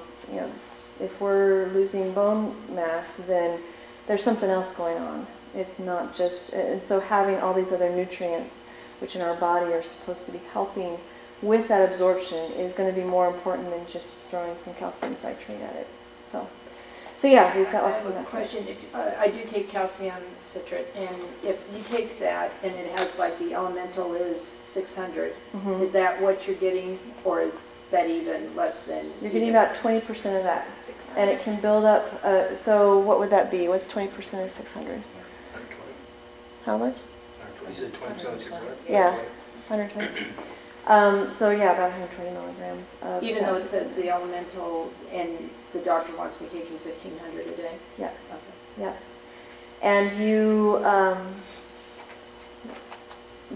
if we're losing bone mass, then there's something else going on. It's not just, and so having all these other nutrients, which in our body are supposed to be helping with that absorption, is going to be more important than just throwing some calcium citrate at it. So yeah, we've got lots of that. Question: I do take calcium citrate, and if you take that and it has like the elemental is 600, is that what you're getting, or is that even less than? You're getting about 20% of that, and it can build up. So what would that be? What's 20% of 600? 120. How much? 120. You said 20% of 600. Yeah, 120. So yeah, about 120 milligrams. Even though it says the elemental, and the doctor wants me taking 1,500 a day. Yeah. Okay. Yeah. And you.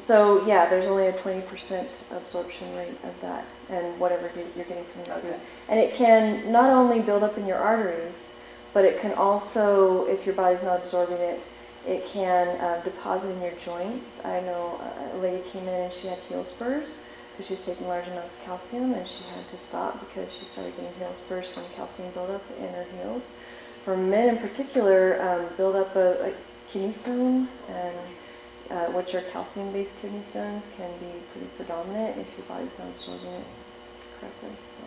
So yeah, there's only a 20% absorption rate of that, and whatever you're getting from your food. And it can not only build up in your arteries, but it can also, if your body's not absorbing it, it can deposit in your joints. I know a lady came in and she had heel spurs because she was taking large amounts of calcium, and she had to stop because she started getting heel spurs from calcium buildup in her heels. For men in particular, buildup of kidney stones, and which are calcium-based kidney stones, can be pretty predominant if your body's not absorbing it correctly. So,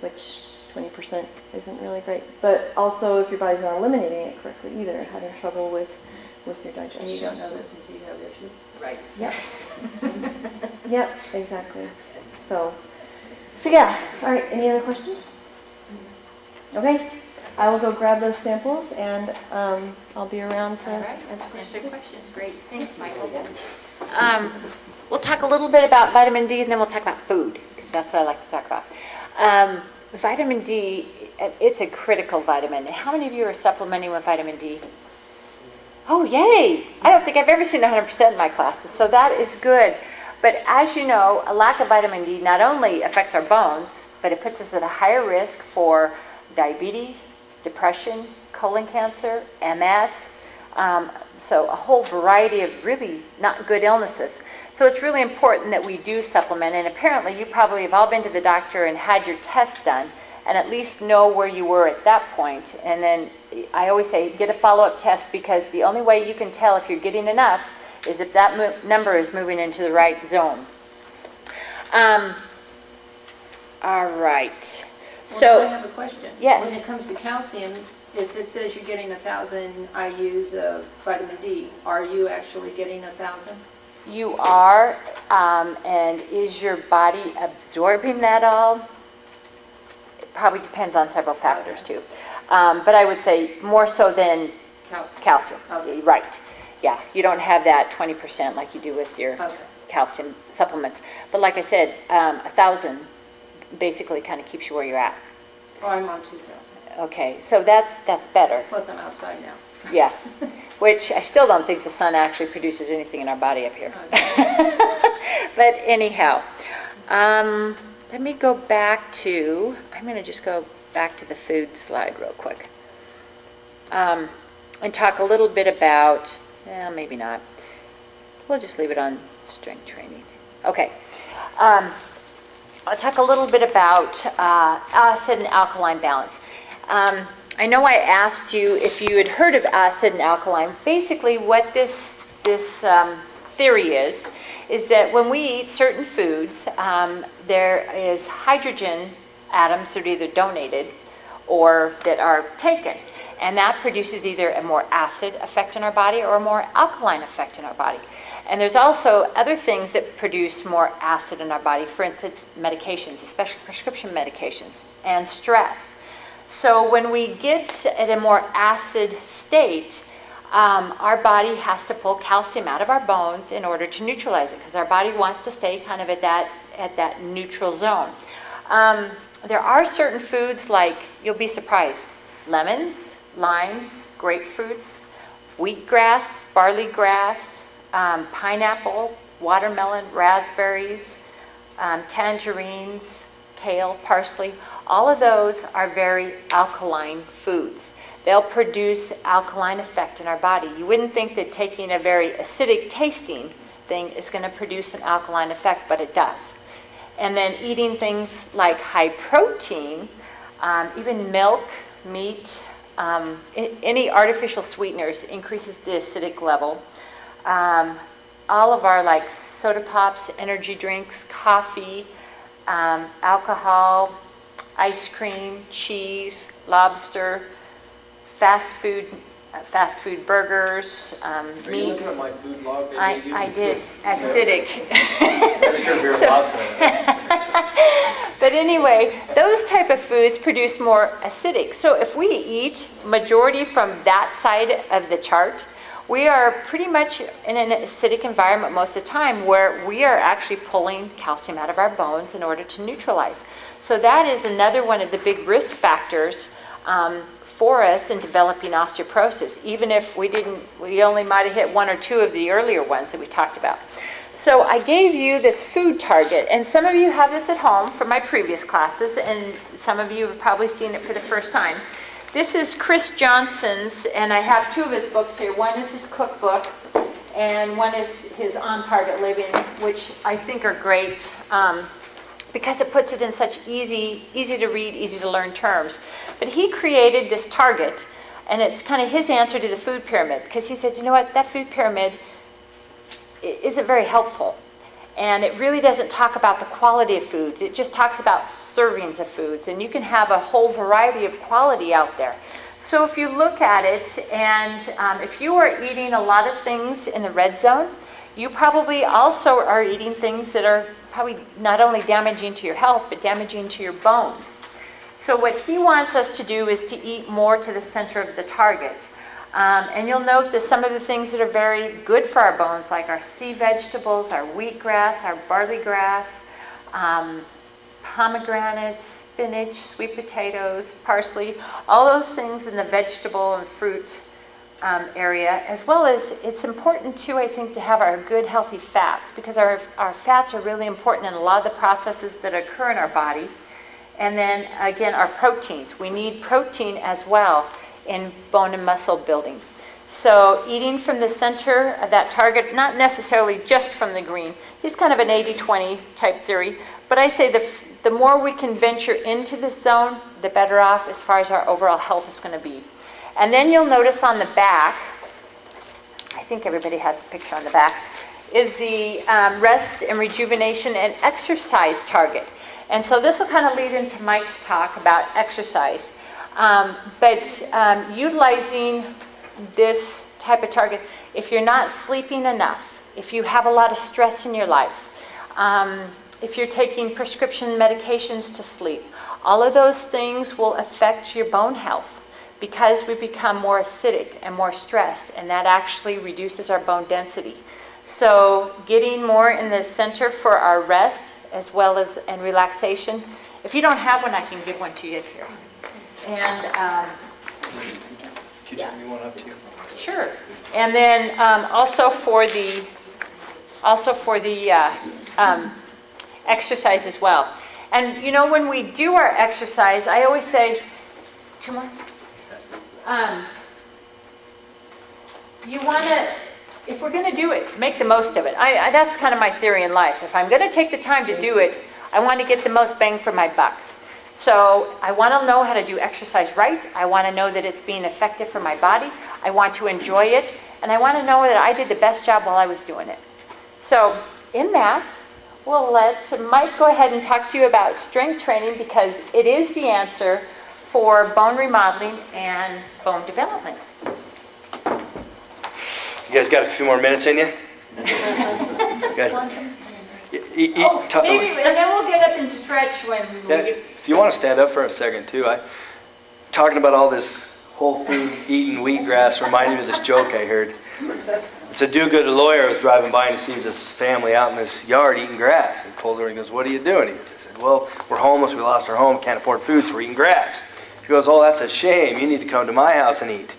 which 20% isn't really great, but also if your body's not eliminating it correctly either, having trouble with your digestion. And you don't know this until you have issues. Right. Yep. Yep, exactly. So yeah. All right, any other questions? Okay. I will go grab those samples, and I'll be around to answer questions. Great. Thanks, Michael. We'll talk a little bit about vitamin D, and then we'll talk about food, because that's what I like to talk about. Vitamin D, it's a critical vitamin. How many of you are supplementing with vitamin D? Oh, yay! I don't think I've ever seen 100% in my classes, so that is good. But as you know, a lack of vitamin D not only affects our bones, but it puts us at a higher risk for diabetes, depression, colon cancer, MS, so a whole variety of really not good illnesses. So it's really important that we do supplement, and apparently you probably have all been to the doctor and had your test done and at least know where you were at that point. And then I always say get a follow-up test, because the only way you can tell if you're getting enough is if that number is moving into the right zone. All right. Well, so I have a question. Yes. When it comes to calcium, if it says you're getting 1,000 IUs of vitamin D, are you actually getting 1,000? You are, and is your body absorbing that all? It probably depends on several factors too, but I would say more so than calcium. Okay. Right. Yeah, you don't have that 20% like you do with your calcium supplements. But like I said, 1,000 basically kind of keeps you where you're at. Oh, I'm on 2,000. Okay, so that's better. Plus I'm outside now. Yeah, which I still don't think the sun actually produces anything in our body up here. Okay. But anyhow, let me go back to, I'm going to just go back to the food slide real quick and talk a little bit about... Well, maybe not. We'll just leave it on strength training. Okay. I'll talk a little bit about acid and alkaline balance. I know I asked you if you had heard of acid and alkaline. Basically, what this theory is that when we eat certain foods, there is hydrogen atoms that are either donated or that are taken. And that produces either a more acid effect in our body or a more alkaline effect in our body. And there's also other things that produce more acid in our body, for instance, medications, especially prescription medications, and stress. So when we get at a more acid state, our body has to pull calcium out of our bones in order to neutralize it, because our body wants to stay kind of at that neutral zone. There are certain foods, like, you'll be surprised, lemons, limes, grapefruits, wheatgrass, barley grass, pineapple, watermelon, raspberries, tangerines, kale, parsley. All of those are very alkaline foods. They'll produce alkaline effect in our body. You wouldn't think that taking a very acidic tasting thing is going to produce an alkaline effect, but it does. And then eating things like high protein, even milk, meat, any artificial sweeteners increases the acidic level. All of our, like, soda pops, energy drinks, coffee, alcohol, ice cream, cheese, lobster, fast food burgers, meats. Are you looking at my food log? I did. Acidic. But anyway, those type of foods produce more acidic. So if we eat majority from that side of the chart, we are pretty much in an acidic environment most of the time, where we are actually pulling calcium out of our bones in order to neutralize. So that is another one of the big risk factors for us in developing osteoporosis, even if we only might have hit one or two of the earlier ones that we talked about. So I gave you this food target, and some of you have this at home from my previous classes, and some of you have probably seen it for the first time. This is Chris Johnson's, and I have two of his books here. One is his cookbook, and one is his On Target Living, which I think are great because it puts it in such easy to read, easy to learn terms. But he created this target, and it's kind of his answer to the food pyramid, because he said, you know what, that food pyramid isn't very helpful, and it really doesn't talk about the quality of foods. It just talks about servings of foods, and you can have a whole variety of quality out there. So if you look at it, and if you are eating a lot of things in the red zone, you probably also are eating things that are probably not only damaging to your health, but damaging to your bones. So what he wants us to do is to eat more to the center of the target. And you'll note that some of the things that are very good for our bones, like our sea vegetables, our wheatgrass, our barley grass, pomegranates, spinach, sweet potatoes, parsley, all those things in the vegetable and fruit area, as well as it's important too, I think, to have our good healthy fats, because our fats are really important in a lot of the processes that occur in our body. And then again, our proteins. We need protein as well in bone and muscle building. So eating from the center of that target, not necessarily just from the green. It's kind of an 80-20 type theory, but I say the more we can venture into this zone, the better off as far as our overall health is going to be. And then you'll notice on the back, I think everybody has a picture on the back, is the rest and rejuvenation and exercise target. And so this will kind of lead into Mike's talk about exercise. But utilizing this type of target, if you're not sleeping enough, if you have a lot of stress in your life, if you're taking prescription medications to sleep, all of those things will affect your bone health, because we become more acidic and more stressed, and that actually reduces our bone density. So getting more in the center for our rest as well as and relaxation. If you don't have one, I can give one to you here. And could you give me one up to you? Sure. And then also for the exercise as well. And you know, when we do our exercise, I always say, two more. You want to, if we're going to do it, make the most of it. That's kind of my theory in life. If I'm going to take the time to do it, I want to get the most bang for my buck. So I want to know how to do exercise right. I want to know that it's being effective for my body. I want to enjoy it. And I want to know that I did the best job while I was doing it. So in that, we'll let Mike go ahead and talk to you about strength training, because it is the answer for bone remodeling and bone development. You guys got a few more minutes in you? Good. And then we'll get up and stretch when we get... If you want to stand up for a second too, talking about all this whole food eating wheatgrass reminded me of this joke I heard. It's a do-gooder lawyer who's driving by and he sees his family out in this yard eating grass. He pulls over and goes, "What are you doing?" He said, "Well, we're homeless, we lost our home, can't afford food, so we're eating grass." She goes, "Oh, that's a shame. You need to come to my house and eat."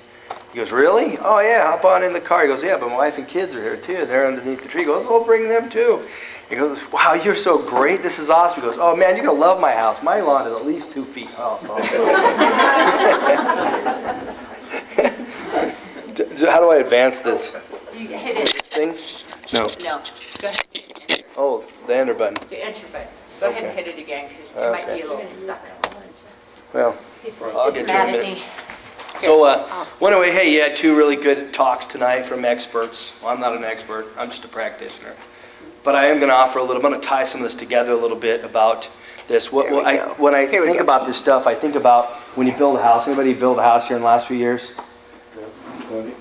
He goes, "Really?" "Oh, yeah, hop on in the car." He goes, "Yeah, but my wife and kids are here, too. They're underneath the tree." He goes, "Oh, bring them, too." He goes, "Wow, you're so great. This is awesome." He goes, "Oh, man, you're going to love my house. My lawn is at least 2 feet." So how do I advance this? You hit it. No. Go ahead. Oh, the enter button. The enter button. Go ahead and hit it again, because it might be a little stuck. Well, I'll get to it in a minute. So, anyway, hey, you had two really good talks tonight from experts. Well, I'm not an expert. I'm just a practitioner. But I am going to offer a little, I'm going to tie some of this together a little bit about this. When I think about this stuff, I think about when you build a house. Anybody build a house here in the last few years?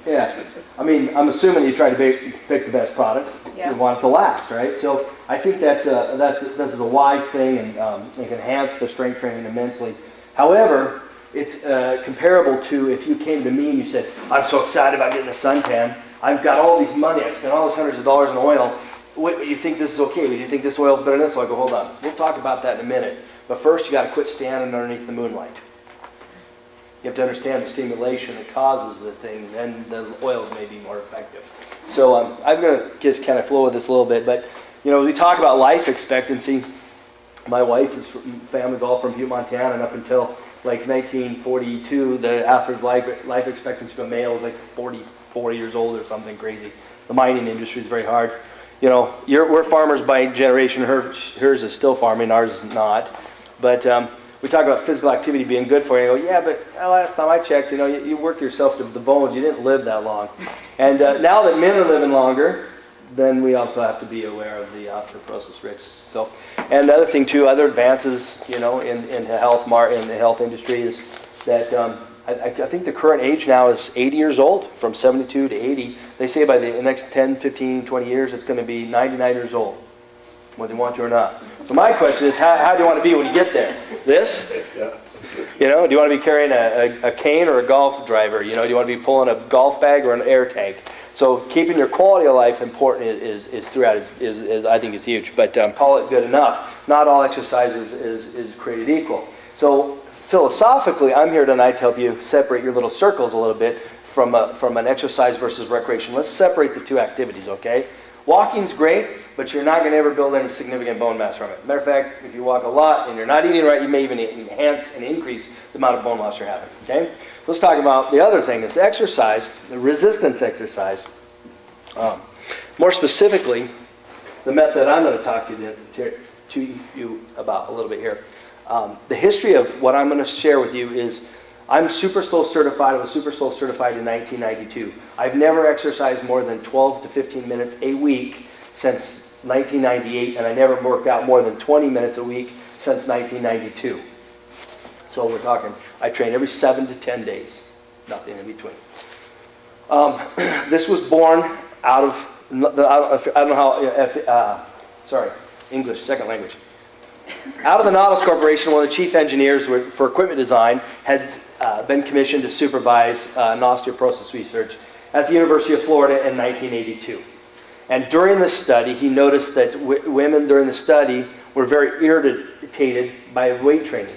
Yeah. I mean, I'm assuming you try to pick the best products. Yeah. You want it to last, right? So I think that's a wise thing, and it can enhance the strength training immensely. However, it's comparable to if you came to me and you said, "I'm so excited about getting a suntan. I've got all these money. I spent all these hundreds of dollars in oil. What, you think this is okay? Do you think this oil is better than this?" So I go, "Hold on. We'll talk about that in a minute. But first, you got to quit standing underneath the moonlight. You have to understand the stimulation that causes the thing. Then the oils may be more effective." So I'm going to just kind of flow with this a little bit. But, you know, we talk about life expectancy. My wife is from family's all from Butte, Montana, and up until like 1942, the average life expectancy of a male was like 44 years old or something crazy. The mining industry is very hard. You know, we're farmers by generation. Hers is still farming, ours is not. But we talk about physical activity being good for you. And you go, "Yeah, but last time I checked, you know, you work yourself to the bones. You didn't live that long." And now that men are living longer, then we also have to be aware of the osteoporosis risks. So, and the other thing too, other advances, you know, in the health industry is that I think the current age now is 80 years old, from 72 to 80. They say by the next 10, 15, 20 years, it's going to be 99 years old, whether you want to or not. So my question is, how do you want to be when you get there? This? Yeah. You know, do you want to be carrying a cane or a golf driver? You know, do you want to be pulling a golf bag or an air tank? So keeping your quality of life important is throughout is I think is huge. But call it good enough. Not all exercise is created equal. So philosophically, I'm here tonight to help you separate your little circles a little bit from an exercise versus recreation. Let's separate the two activities, okay? Walking's great, but you're not going to ever build any significant bone mass from it. Matter of fact, if you walk a lot and you're not eating right, you may even enhance and increase the amount of bone loss you're having. Okay? Let's talk about the other thing. It's exercise, the resistance exercise. More specifically, the method I'm going to talk to you about a little bit here. The history of what I'm going to share with you is I'm SuperSOL certified. I was SuperSOL certified in 1992. I've never exercised more than 12 to 15 minutes a week since 1998, and I never worked out more than 20 minutes a week since 1992. So we're talking, I train every 7 to 10 days, nothing in between. This was born out of, English, second language. Out of the Nautilus Corporation, one of the chief engineers for equipment design had been commissioned to supervise an osteoporosis research at the University of Florida in 1982. And during this study, he noticed that women during the study were very irritated by weight training.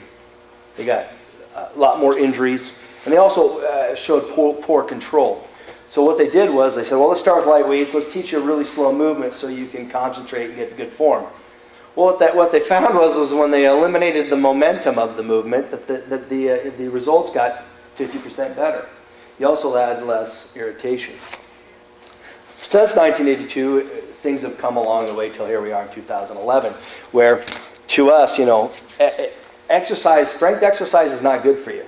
They got a lot more injuries, and they also showed poor control. So what they did was they said, well, let's start with light weights. Let's teach you a really slow movement so you can concentrate and get good form. Well, what they found was when they eliminated the momentum of the movement, that the results got 50% better. You also had less irritation. Since 1982, things have come along the way till here we are in 2011, where to us, you know, exercise, strength exercise is not good for you.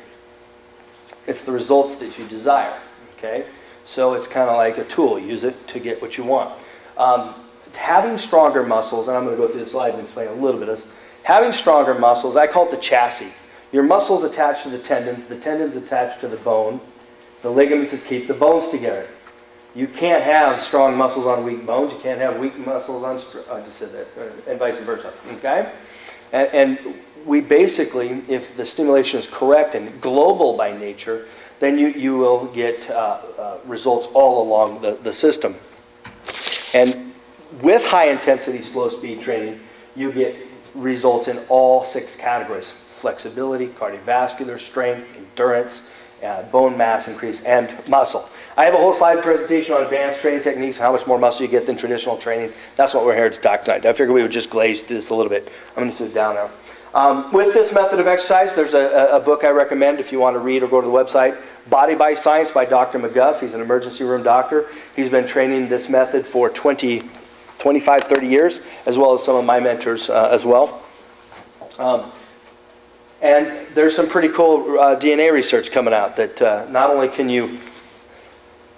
It's the results that you desire, okay? So it's kind of like a tool. Use it to get what you want. Having stronger muscles, and I'm going to go through the slides and explain a little bit of this. Having stronger muscles, I call it the chassis. Your muscles attached to the tendons attached to the bone, the ligaments that keep the bones together. You can't have strong muscles on weak bones. You can't have weak muscles on strong, I just said that, and vice versa, okay? And we basically, if the stimulation is correct and global by nature, then you will get results all along the system. And with high-intensity, slow-speed training, you get results in all 6 categories: flexibility, cardiovascular, strength, endurance, bone mass increase, and muscle. I have a whole slide presentation on advanced training techniques and how much more muscle you get than traditional training. That's what we're here to talk tonight. I figured we would just glaze through this a little bit. I'm going to sit down now. With this method of exercise, there's a book I recommend if you want to read or go to the website, Body by Science by Dr. McGuff. He's an emergency room doctor. He's been training this method for 25, 30 years, as well as some of my mentors as well. And there's some pretty cool DNA research coming out that not only can you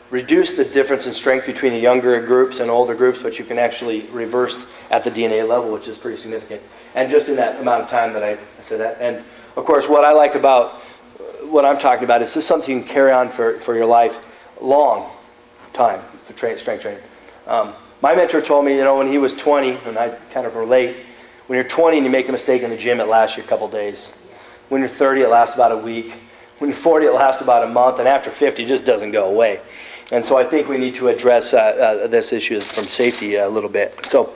reduce the difference in strength between the younger groups and older groups, but you can actually reverse at the DNA level, which is pretty significant. And just in that amount of time that I said that. And of course, what I like about what I'm talking about is this is something you can carry on for your life long time, to strength training. My mentor told me, you know, when he was 20, and I kind of relate, when you're 20 and you make a mistake in the gym, it lasts you a couple days. When you're 30, it lasts about a week. When you're 40, it lasts about a month. And after 50, it just doesn't go away. And so I think we need to address this issue from safety a little bit. So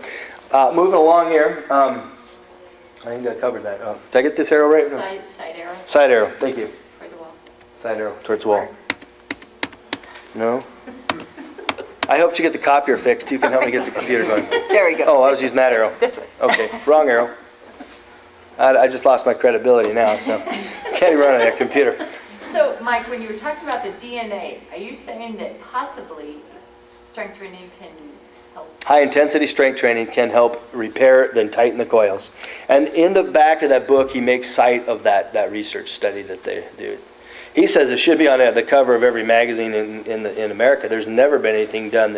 moving along here, I think I covered that. Did I get this arrow right? No. Side arrow. Side arrow, thank you. Toward the wall. Side arrow, towards the wall. No? I hope you get the copier fixed. You can help me get the computer going. There we go. Oh, I was using that arrow. This one. Okay, wrong arrow. I just lost my credibility now, so can't even run on that computer. So, Mike, when you were talking about the DNA, are you saying that possibly strength training can help? High-intensity strength training can help repair, then tighten the coils. And in the back of that book, he makes cite of that research study that they do. He says it should be on the cover of every magazine in America. There's never been anything done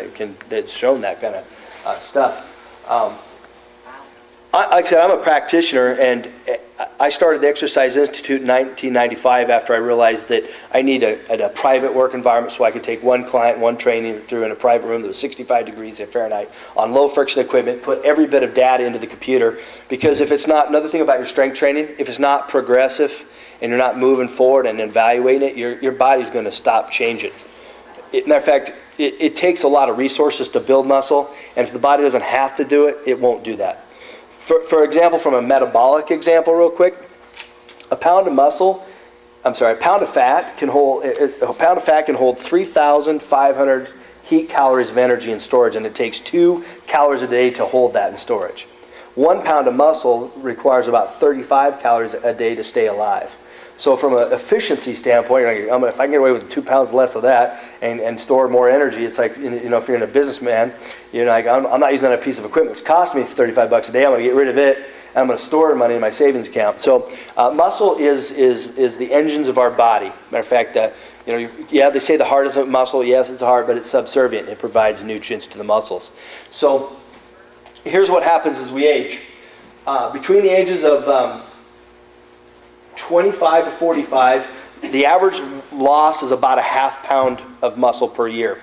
that's shown that kind of stuff. Like I said, I'm a practitioner, and I started the Exercise Institute in 1995 after I realized that I need a private work environment so I could take one client, one training through in a private room that was 65 degrees in Fahrenheit on low-friction equipment, put every bit of data into the computer, because if it's not, another thing about your strength training, if it's not progressive, and you're not moving forward and evaluating it, your body's going to stop changing. Matter of fact, it takes a lot of resources to build muscle, and if the body doesn't have to do it, it won't do that. For example, from a metabolic example real quick, a pound of fat can hold 3,500 heat calories of energy in storage, and it takes 2 calories a day to hold that in storage. 1 pound of muscle requires about 35 calories a day to stay alive. So from an efficiency standpoint, you're like, if I can get away with 2 pounds less of that and store more energy, it's like, you know, if you're in a businessman, you're like, I'm not using that piece of equipment. It's cost me 35 bucks a day. I'm going to get rid of it, and I'm going to store money in my savings account. So muscle is the engines of our body. Matter of fact, yeah, they say the heart isn't muscle. Yes, it's the heart, but it's subservient. It provides nutrients to the muscles. So here's what happens as we age. Between the ages of 25 to 45, the average loss is about a half pound of muscle per year.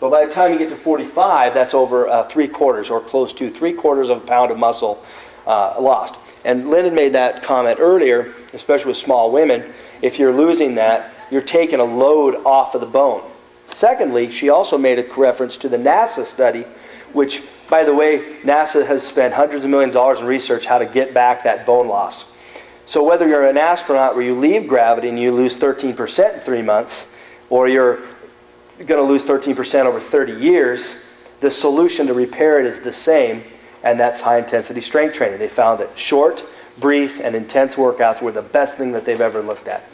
But by the time you get to 45, that's over 3/4 or close to 3/4 of a pound of muscle lost. And Lynn had made that comment earlier, especially with small women. If you're losing that, you're taking a load off of the bone. Secondly, she also made a reference to the NASA study, which, by the way, NASA has spent hundreds of millions of dollars in research how to get back that bone loss. So whether you're an astronaut where you leave gravity and you lose 13% in 3 months, or you're going to lose 13% over 30 years, the solution to repair it is the same, and that's high-intensity strength training. They found that short, brief, and intense workouts were the best thing that they've ever looked at,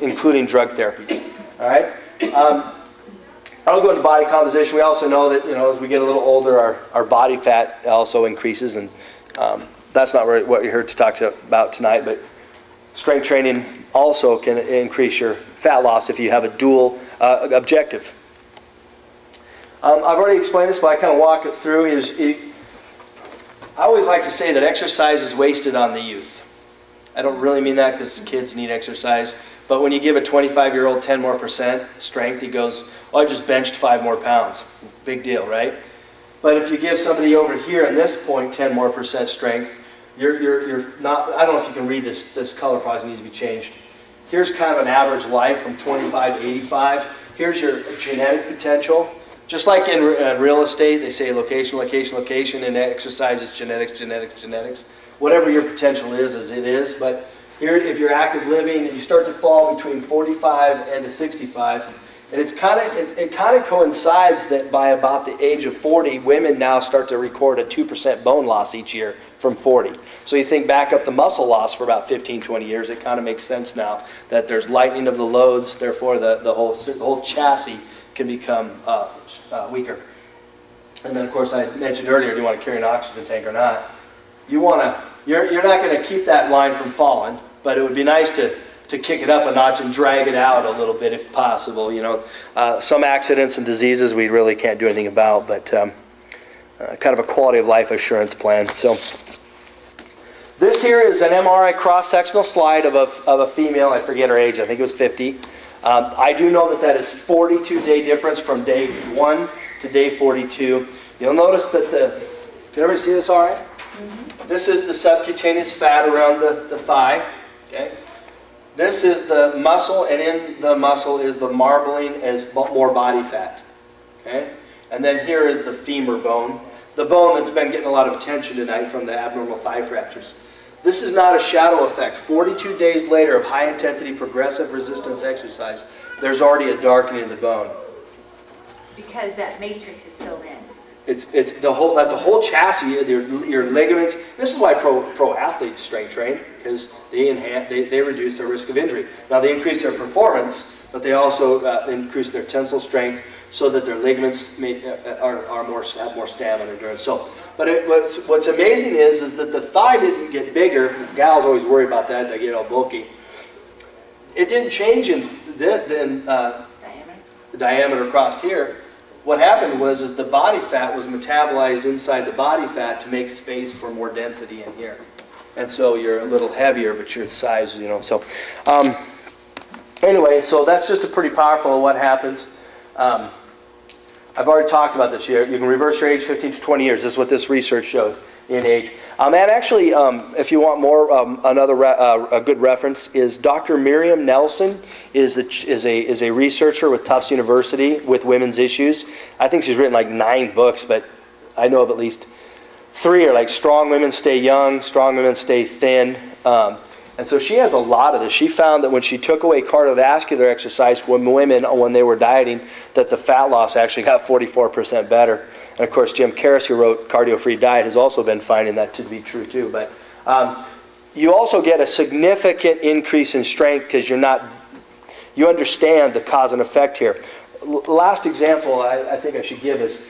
including drug therapies. All right? I'll go into body composition. We also know that, as we get a little older, our body fat also increases, and that's not what you're here to talk about tonight, but strength training also can increase your fat loss if you have a dual objective. I've already explained this, but I kind of walk it through. I always like to say that exercise is wasted on the youth. I don't really mean that because kids need exercise, but when you give a 25-year-old 10% more strength, he goes, oh, I just benched 5 more pounds. Big deal, right? But if you give somebody over here in this point 10% more strength, you're not, I don't know if you can read this, this color probably needs to be changed. Here's kind of an average life from 25 to 85. Here's your genetic potential. Just like in real estate, they say location, location, location, and exercise is genetics, genetics, genetics. Whatever your potential is as it is, but here if you're active living, you start to fall between 45 and to 65. And it's kind of, it kind of coincides that by about the age of 40, women now start to record a 2% bone loss each year from 40. So you think back up the muscle loss for about 15, 20 years, it kind of makes sense now that there's lightening of the loads, therefore the whole chassis can become weaker. And then of course I mentioned earlier, do you want to carry an oxygen tank or not? You want to, you're not going to keep that line from falling, but it would be nice to kick it up a notch and drag it out a little bit if possible. Some accidents and diseases we really can't do anything about, but kind of a quality of life assurance plan. So this here is an MRI cross-sectional slide of a female. I forget her age. I think it was 50. I do know that is 42-day difference from day 1 to day 42. You'll notice that can everybody see this all right? Mm-hmm. This is the subcutaneous fat around the thigh. Okay. This is the muscle, and in the muscle is the marbling as more body fat. Okay? And then here is the femur bone, the bone that's been getting a lot of attention tonight from the abnormal thigh fractures. This is not a shadow effect. 42 days later of high-intensity progressive resistance exercise, there's already a darkening of the bone. Because that matrix is filled in. It's the whole, that's a whole chassis of your ligaments. This is why pro athletes strength train, because they reduce their risk of injury. Now they increase their performance, but they also increase their tensile strength so that their ligaments have more stamina and endurance. So, what's amazing is that the thigh didn't get bigger. Gals always worry about that, they get all bulky. It didn't change in the diameter across here. What happened was the body fat was metabolized inside the body fat to make space for more density in here. And so you're a little heavier, but your size, so. Anyway, so that's just a pretty powerful what happens. I've already talked about this. You can reverse your age 15 to 20 years. This is what this research showed in age. And actually, if you want more, a good reference is Dr. Miriam Nelson is a researcher with Tufts University with women's issues. I think she's written like 9 books, but I know of at least 3 are like Strong Women Stay Young, Strong Women Stay Thin. And so she has a lot of this. She found that when she took away cardiovascular exercise from women when they were dieting, that the fat loss actually got 44% better. And of course, Jim Karras, who wrote Cardio-Free Diet, has also been finding that to be true too. But you also get a significant increase in strength because you're not, you understand the cause and effect here. Last example I think I should give is,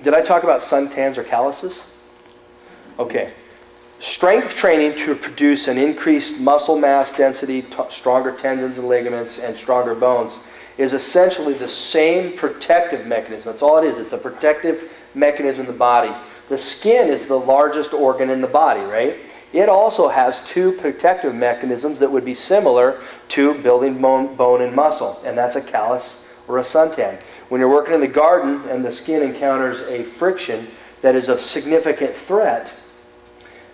did I talk about suntans or calluses? Okay. Strength training to produce an increased muscle mass density, stronger tendons and ligaments, and stronger bones is essentially the same protective mechanism. That's all it is. It's a protective mechanism in the body. The skin is the largest organ in the body, right? It also has 2 protective mechanisms that would be similar to building bone and muscle, and that's a callus or a suntan. When you're working in the garden and the skin encounters a friction that is of significant threat,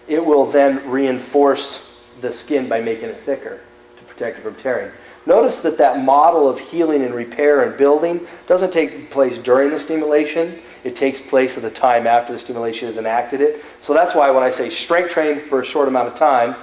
it will then reinforce the skin by making it thicker to protect it from tearing. Notice that that model of healing and repair and building doesn't take place during the stimulation. It takes place at the time after the stimulation has enacted it. So that's why when I say strength train for a short amount of time,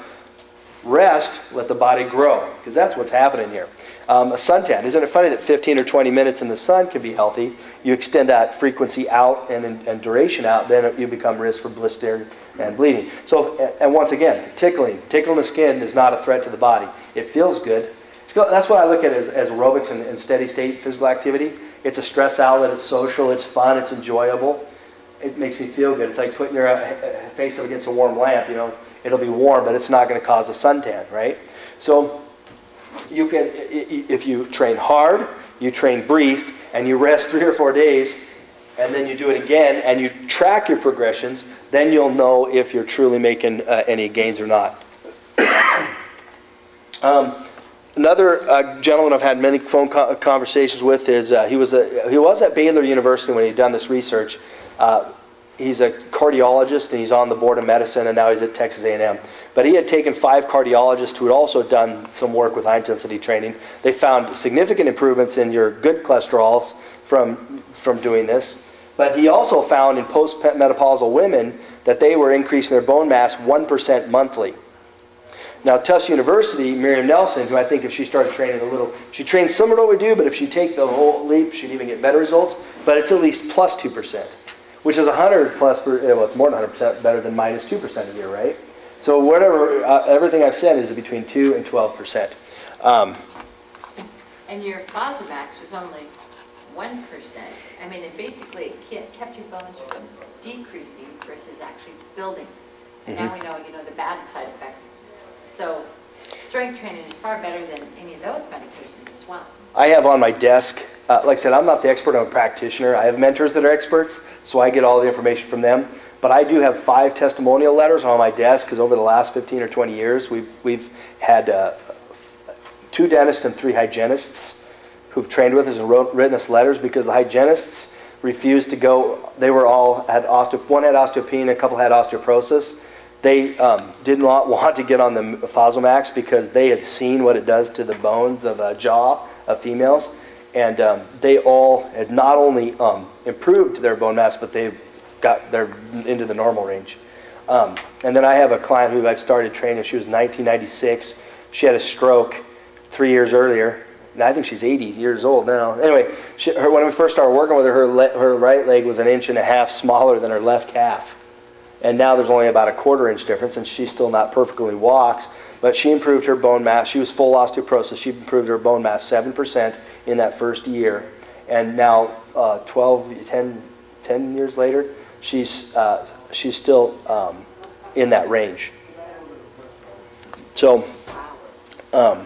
rest, let the body grow, because that's what's happening here. A suntan, isn't it funny that 15 or 20 minutes in the sun can be healthy? You extend that frequency out and duration out, then you become risk for blistering and bleeding. So, and once again, tickling the skin is not a threat to the body. It feels good. That's what I look at as aerobics and steady state physical activity. It's a stress outlet, it's social, it's fun, it's enjoyable. It makes me feel good. It's like putting your face up against a warm lamp, you know. It'll be warm, but it's not going to cause a suntan, right? So, you can, if you train hard, you train brief, and you rest 3 or 4 days, and then you do it again, and you track your progressions, then you'll know if you're truly making any gains or not. Another gentleman I've had many phone conversations with is, he was at Baylor University when he'd done this research. He's a cardiologist, and he's on the board of medicine, and now he's at Texas A&M. But he had taken 5 cardiologists who had also done some work with high-intensity training. They found significant improvements in your good cholesterols from doing this. But he also found in post-menopausal women that they were increasing their bone mass 1% monthly. Now, Tufts University, Miriam Nelson, who I think if she started training a little, she trains similar to what we do, but if she take the whole leap, she'd even get better results. But it's at least plus 2%. Which is 100 plus, well, it's more than 100% better than minus 2% a year, right? So whatever, everything I've said is between 2 and 12%. And your Fosamax was only 1%. I mean, it basically kept your bones from decreasing versus actually building. And now we know, you know, the bad side effects. So strength training is far better than any of those medications as well. I have on my desk, like I said, I'm not the expert, I'm a practitioner. I have mentors that are experts, so I get all the information from them. But I do have 5 testimonial letters on my desk because over the last 15 or 20 years, we've had 2 dentists and 3 hygienists who've trained with us and written us letters because the hygienists refused to go. They were all, one had osteopenia, a couple had osteoporosis. They did not want to get on the Fosamax because they had seen what it does to the bones of a jaw of females, and they all had not only improved their bone mass, but they've got their into the normal range. And then I have a client who I've started training. She was 1996. She had a stroke 3 years earlier. Now I think she's 80 years old now. Anyway, when we first started working with her, her right leg was 1.5 inches smaller than her left calf. And now there's only about a 1/4 inch difference, and she still not perfectly walks, but she improved her bone mass. She was full osteoporosis. She improved her bone mass 7% in that first year. And now 10 years later, she's still in that range. So, and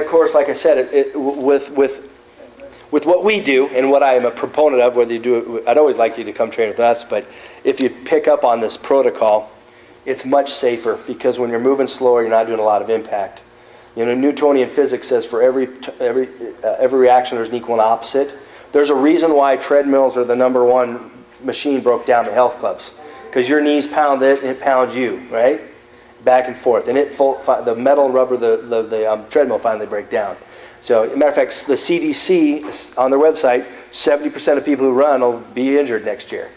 of course, like I said, with what we do and what I am a proponent of, whether you do it, I'd always like you to come train with us, but if you pick up on this protocol, it's much safer because when you're moving slower, you're not doing a lot of impact. You know, Newtonian physics says for every reaction there's an equal and opposite. There's a reason why treadmills are the #1 machine broke down at health clubs, because your knees pound it and it pounds you, right? Back and forth, and the metal, rubber, the treadmill finally break down. So, as a matter of fact, the CDC on their website, 70% of people who run will be injured next year.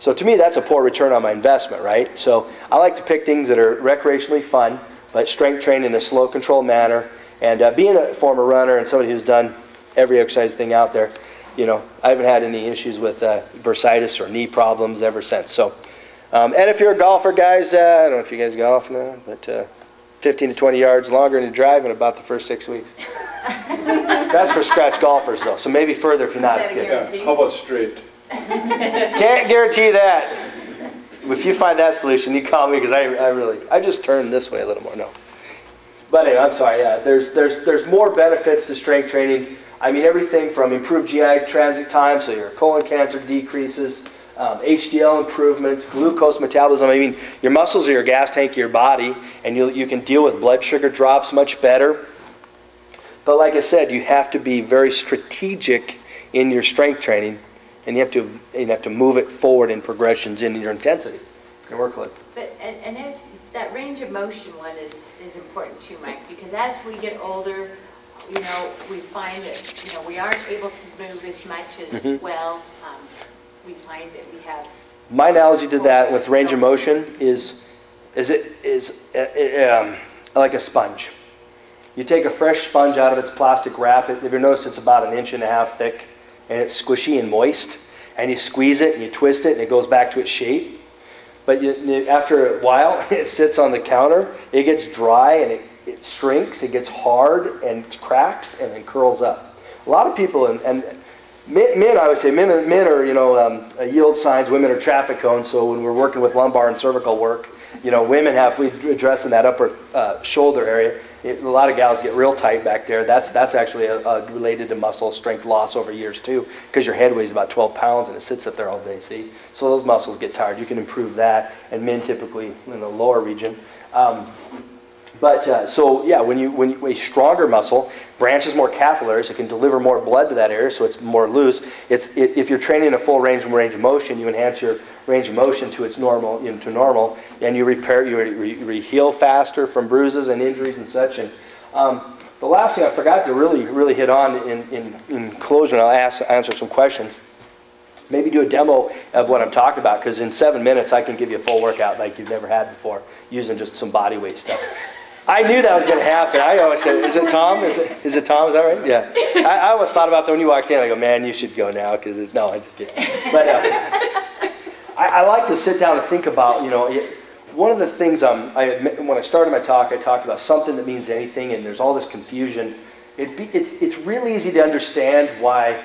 So to me, that's a poor return on my investment, right? So I like to pick things that are recreationally fun, but strength train in a slow, controlled manner. And being a former runner and somebody who's done every exercise thing out there, you know, I haven't had any issues with bursitis or knee problems ever since. So, and if you're a golfer, guys, I don't know if you guys golf now, but 15 to 20 yards longer than you drive in about the first 6 weeks. That's for scratch golfers, though. So maybe further if you're not as good. Yeah. How about straight? Can't guarantee that. If you find that solution, you call me, because I just turn this way a little more. No, but anyway, I'm sorry. Yeah, there's more benefits to strength training. I mean, everything from improved GI transit time, so your colon cancer decreases, HDL improvements, glucose metabolism. I mean, your muscles are your gas tank of your body, and you can deal with blood sugar drops much better. But like I said, you have to be very strategic in your strength training. And you have to move it forward in progressions in your intensity, your workload. But and as that range of motion one is important too, Mike, because as we get older, you know, we find that, you know, we aren't able to move as much as well. We find that we have. My analogy to that with range of motion is like a sponge. You take a fresh sponge out of its plastic wrap. If you notice, it's about 1.5 inches thick. And it's squishy and moist, and you squeeze it and you twist it and it goes back to its shape. But after a while, it sits on the counter, it gets dry and it shrinks, it gets hard and cracks and then curls up. A lot of people, and men, I would say, men are, you know, yield signs, women are traffic cones. So when we're working with lumbar and cervical work, you know, women have, we address in that upper shoulder area. A lot of gals get real tight back there. That's actually related to muscle strength loss over years too, because your head weighs about 12 pounds and it sits up there all day, see? So those muscles get tired. You can improve that, and men typically in the lower region. So yeah, when you a stronger muscle branches more capillaries, it can deliver more blood to that area, so it's more loose. If you're training a full range of motion, you enhance your range of motion to its normal, you know, to normal, and you repair, you heal faster from bruises and injuries and such. And the last thing I forgot to really hit on in closing, I'll answer some questions. Maybe do a demo of what I'm talking about, because in 7 minutes I can give you a full workout like you've never had before using just some body weight stuff. I knew that was going to happen. I always said, is it Tom? Is it Tom? Is that right? Yeah. I always thought about that when you walked in. I go, man, you should go now, because it's, no, I just kidding. But I like to sit down and think about, you know, one of the things when I started my talk, I talked about something that means anything, and there's all this confusion. It's really easy to understand why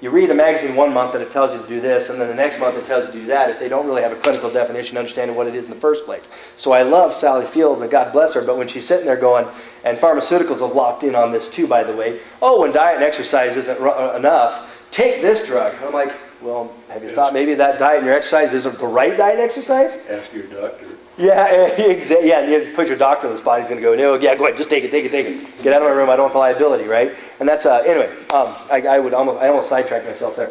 you read a magazine one month that it tells you to do this, and then the next month it tells you to do that, if they don't really have a clinical definition understanding what it is in the first place. So I love Sally Field, and God bless her, but when she's sitting there going, and pharmaceuticals have locked in on this too, by the way, oh, when diet and exercise isn't enough, take this drug. I'm like, well, have you thought maybe that diet and your exercise isn't the right diet and exercise? Ask your doctor. Yeah, exactly. Yeah, and you have to put your doctor in the spot. He's going to go, no, yeah, go ahead, just take it. Get out of my room. I don't want the liability, right? And that's anyway. I almost sidetracked myself there.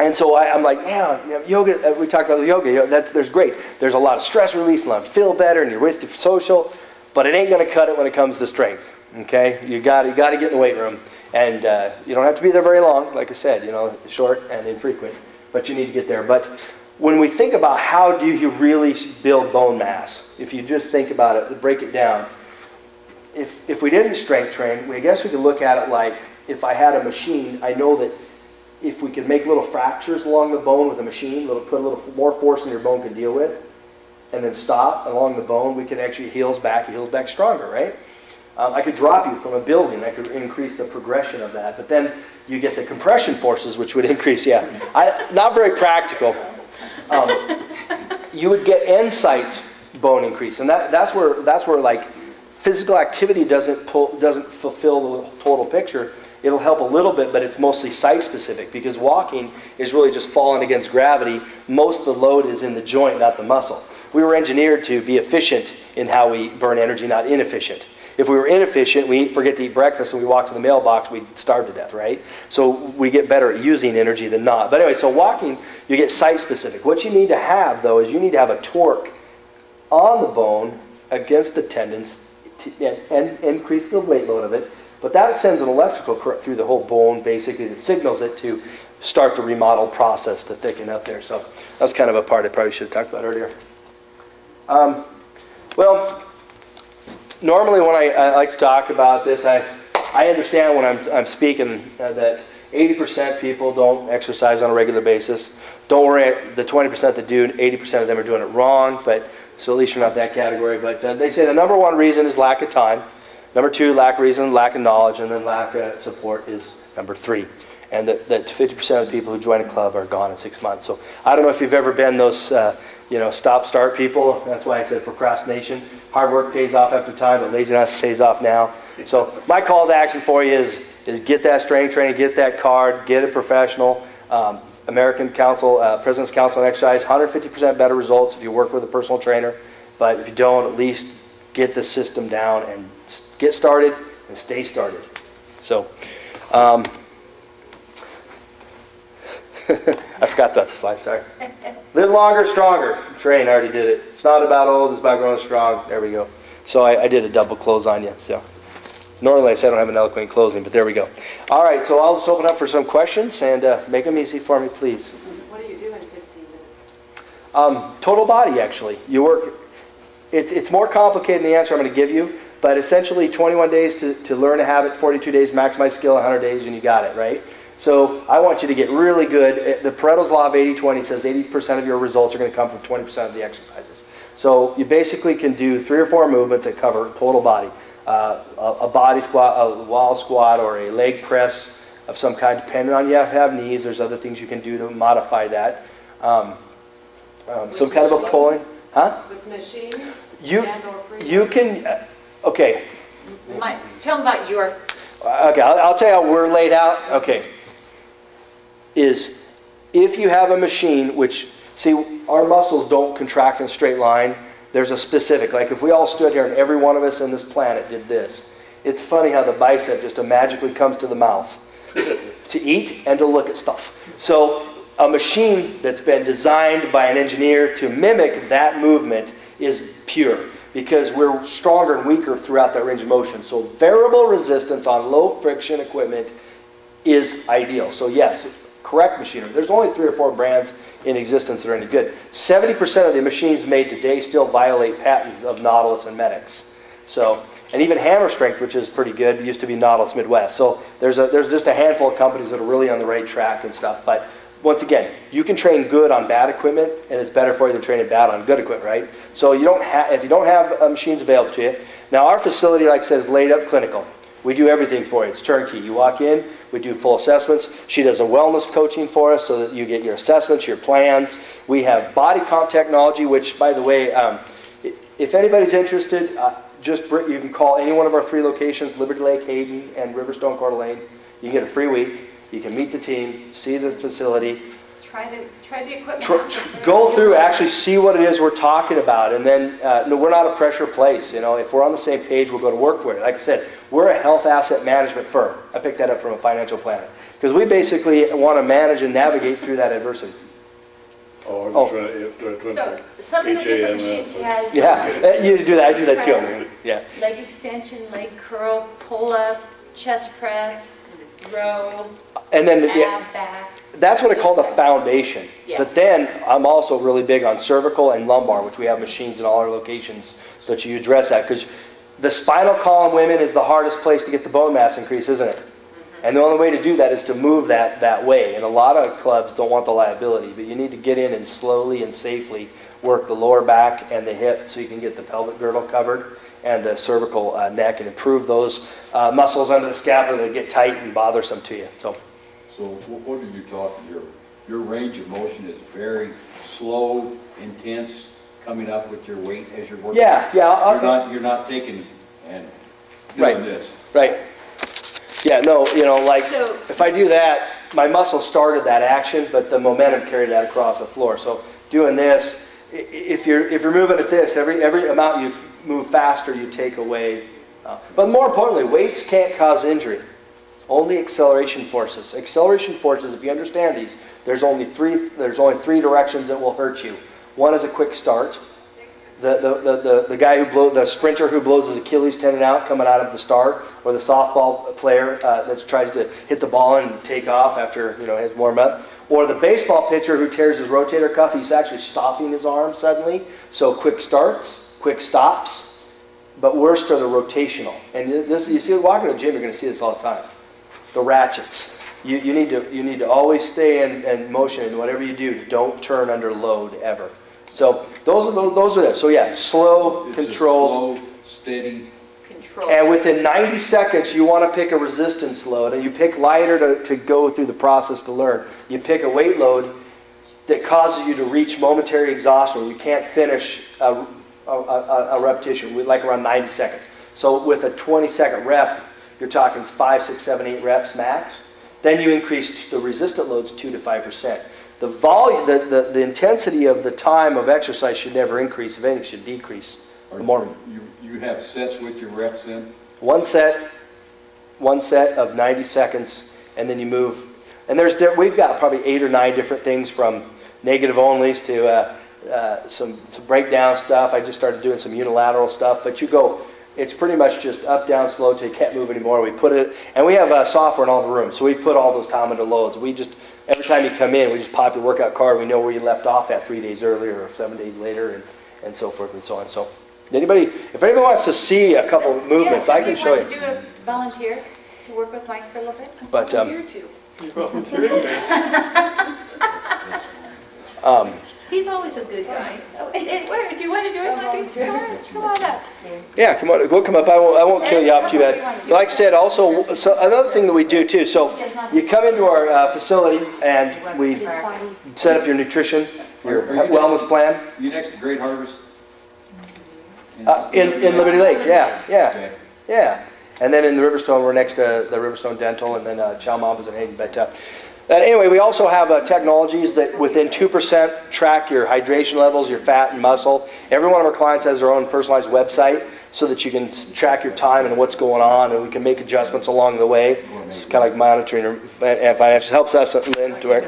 And so I'm like, yeah, yoga. We talked about the yoga. There's great. There's a lot of stress release, and I feel better, and you're with your social, but it ain't going to cut it when it comes to strength. Okay, you got to get in the weight room, and you don't have to be there very long. Like I said, you know, short and infrequent, but you need to get there. But when we think about how do you really build bone mass, if you just think about it, break it down. If we didn't strength train, I guess we could look at it like if I had a machine, I know that if we could make little fractures along the bone with a machine, put a little more force than your bone can deal with, and then stop along the bone, we could actually heals back stronger, right? I could drop you from a building. I could increase the progression of that. But then you get the compression forces, which would increase, yeah. Not very practical. You would get end site bone increase, and that's where like physical activity doesn't fulfill the total picture. It'll help a little bit, but it's mostly site specific, because walking is really just falling against gravity. Most of the load is in the joint, not the muscle. We were engineered to be efficient in how we burn energy, not inefficient. If we were inefficient, we forget to eat breakfast and we walk to the mailbox, we'd starve to death, right? So we get better at using energy than not. But anyway, so walking, you get site-specific. What you need to have, though, is you need to have a torque on the bone against the tendons and increase the weight load of it. But that sends an electrical current through the whole bone, basically, that signals it to start the remodel process to thicken up there. So that's kind of a part I probably should have talked about earlier. Well, normally when I like to talk about this, I understand when I'm speaking that 80% people don't exercise on a regular basis. Don't worry, the 20% that do, 80% of them are doing it wrong, but so at least you're not that category. But they say the #1 reason is lack of time. #2, lack of reason, lack of knowledge, and then lack of support is #3. And that 50% of the people who join a club are gone in 6 months. So I don't know if you've ever been those stop-start people. That's why I said procrastination. Hard work pays off after time, but laziness pays off now. So my call to action for you is get that strength training, get that card, get a professional. American Council, President's Council on Exercise, 150% better results if you work with a personal trainer. But if you don't, at least get the system down and get started and stay started. So I forgot that slide, sorry. Live longer, stronger. Train, I already did it. It's not about old, it's about growing strong. There we go. So I did a double close on you. So normally I say I don't have an eloquent closing, but there we go. All right, so I'll just open up for some questions and make them easy for me, please. What do you do in 15 minutes? Total body, actually. You work. It's more complicated than the answer I'm going to give you, but essentially 21 days to learn a habit, 42 days, maximize skill, 100 days, and you got it, right? So I want you to get really good. The Pareto's Law of 80-20 says 80% of your results are going to come from 20% of the exercises. So you basically can do 3 or 4 movements that cover total body. A body squat, a wall squat, or a leg press of some kind, depending on you have knees. There's other things you can do to modify that. Some kind of a pulling. Huh? With machines and or free weights? You can, okay. Mike, tell them about your... Okay, I'll tell you how we're laid out. Okay. Is if you have a machine, which, see, our muscles don't contract in a straight line. There's a specific, like if we all stood here and every one of us on this planet did this, it's funny how the bicep just magically comes to the mouth to eat and to look at stuff. So a machine that's been designed by an engineer to mimic that movement is pure, because we're stronger and weaker throughout that range of motion. So variable resistance on low friction equipment is ideal. So yes, correct machinery. There's only 3 or 4 brands in existence that are any good. 70% of the machines made today still violate patents of Nautilus and Medix. So, and even Hammer Strength, which is pretty good, used to be Nautilus Midwest. So there's just a handful of companies that are really on the right track and stuff. But once again, you can train good on bad equipment, and it's better for you than training bad on good equipment, right? So you don't have, if you don't have machines available to you. Now our facility, like I said, is laid up clinical. We do everything for you. It's turnkey. You walk in, we do full assessments. She does a wellness coaching for us so that you get your assessments, your plans. We have body comp technology, which, by the way, if anybody's interested, you can call any one of our 3 locations, Liberty Lake, Hayden, and Riverstone, Coeur d'Alene. You can get a free week. You can meet the team, see the facility. Try the equipment. Go through, actually see what it is we're talking about, and then no, we're not a pressure place. You know, if we're on the same page, we'll go to work for it. Like I said, we're a health asset management firm. I picked that up from a financial planner because we basically want to manage and navigate through that adversity. So some of the different machines has. Yeah, you do that. I do that too. Yeah. Leg extension, leg curl, pull up, chest press, row. And then back. That's what I call the foundation. Yeah. But then I'm also really big on cervical and lumbar, which we have machines in all our locations so that you address that. Because the spinal column, women, is the hardest place to get the bone mass increase, isn't it? Mm-hmm. And the only way to do that is to move that way. And a lot of clubs don't want the liability, but you need to get in and slowly and safely work the lower back and the hip so you can get the pelvic girdle covered and the cervical neck and improve those muscles under the scapula that get tight and bothersome to you. So what are you talking? Your range of motion is very slow, intense, coming up with your weight as you're working. Yeah. You're not taking and doing this. Right. Yeah. No. You know, like so, if I do that, my muscle started that action, but the momentum carried that across the floor. So doing this, if you're moving at this, every amount you move faster, you take away But more importantly, weights can't cause injury. Only acceleration forces. Acceleration forces, if you understand these, there's only three directions that will hurt you. One is a quick start. The guy who the sprinter who blows his Achilles tendon out coming out of the start, or the softball player that tries to hit the ball and take off after his warm up, or the baseball pitcher who tears his rotator cuff. He's actually stopping his arm suddenly. So quick starts, quick stops, but worst are the rotational. And this, you see, walking to the gym, you're going to see this all the time. The ratchets. You need to always stay in motion in whatever you do. Don't turn under load ever. So those are it. So yeah, slow, it's controlled, slow, steady, controlled. And within 90 seconds, you want to pick a resistance load, and you pick lighter to go through the process to learn. You pick a weight load that causes you to reach momentary exhaustion. You can't finish a repetition with like around 90 seconds. So with a 20-second rep, you're talking 5, 6, 7, 8 reps max. Then you increase the resistant loads 2 to 5%. The volume, the intensity of the time of exercise should never increase. If anything, it should decrease. You have sets with your reps in? One set of 90 seconds, and then you move. And we've got probably 8 or 9 different things, from negative onlys to some breakdown stuff. I just started doing some unilateral stuff, but you go. It's pretty much just up, down, slow till you can't move anymore. We put it, and we have software in all the rooms, so we put all those time under loads. We just, every time you come in, we just pop your workout card. We know where you left off at 3 days earlier or 7 days later, and so forth and so on. So, if anybody wants to see a couple of movements, I can show you. Do a volunteer to work with Mike for a little bit? But he's always a good guy. Oh, do you want to do it next week? Come on up. Yeah, come on. We'll come up. I won't kill you off too bad. Like I said, also another thing that we do too. So you come into our facility and we set up your nutrition, your wellness plan. You next to Great Harvest? In Liberty Lake. Yeah, yeah, yeah. And then in the Riverstone, we're next to the Riverstone Dental, and then Chow Mama's and Hayden. But anyway, we also have technologies that within 2% track your hydration levels, your fat and muscle. Every one of our clients has their own personalized website so that you can track your time and what's going on, and we can make adjustments along the way. It's kind of like monitoring your finances. Helps us, Lynn, to work.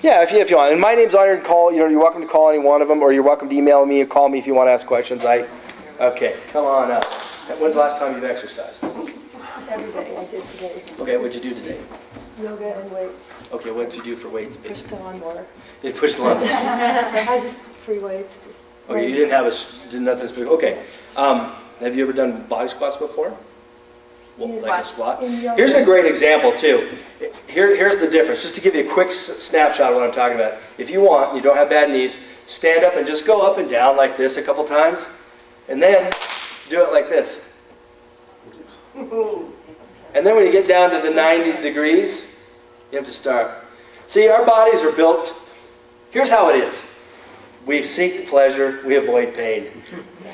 Yeah, if you want. And my name's on your call. You're welcome to call any one of them, or you're welcome to email me and call me if you want to ask questions. Okay, come on up. When's the last time you've exercised? Every day. I did today. Okay, what'd you do today? Yoga and weights. Okay, what did you do for weights? Push the lawnmower. You pushed the lawnmower. I just free weights. Just okay, running. You didn't have did nothing specific. Okay, have you ever done body squats before? What was like a squat? Here's a great example too. Here's the difference. Just to give you a quick snapshot of what I'm talking about. If you want, you don't have bad knees. Stand up and just go up and down like this a couple times, and then do it like this. And then when you get down to the 90 degrees, you have to start. See, our bodies are built, here's how it is. We seek pleasure, we avoid pain.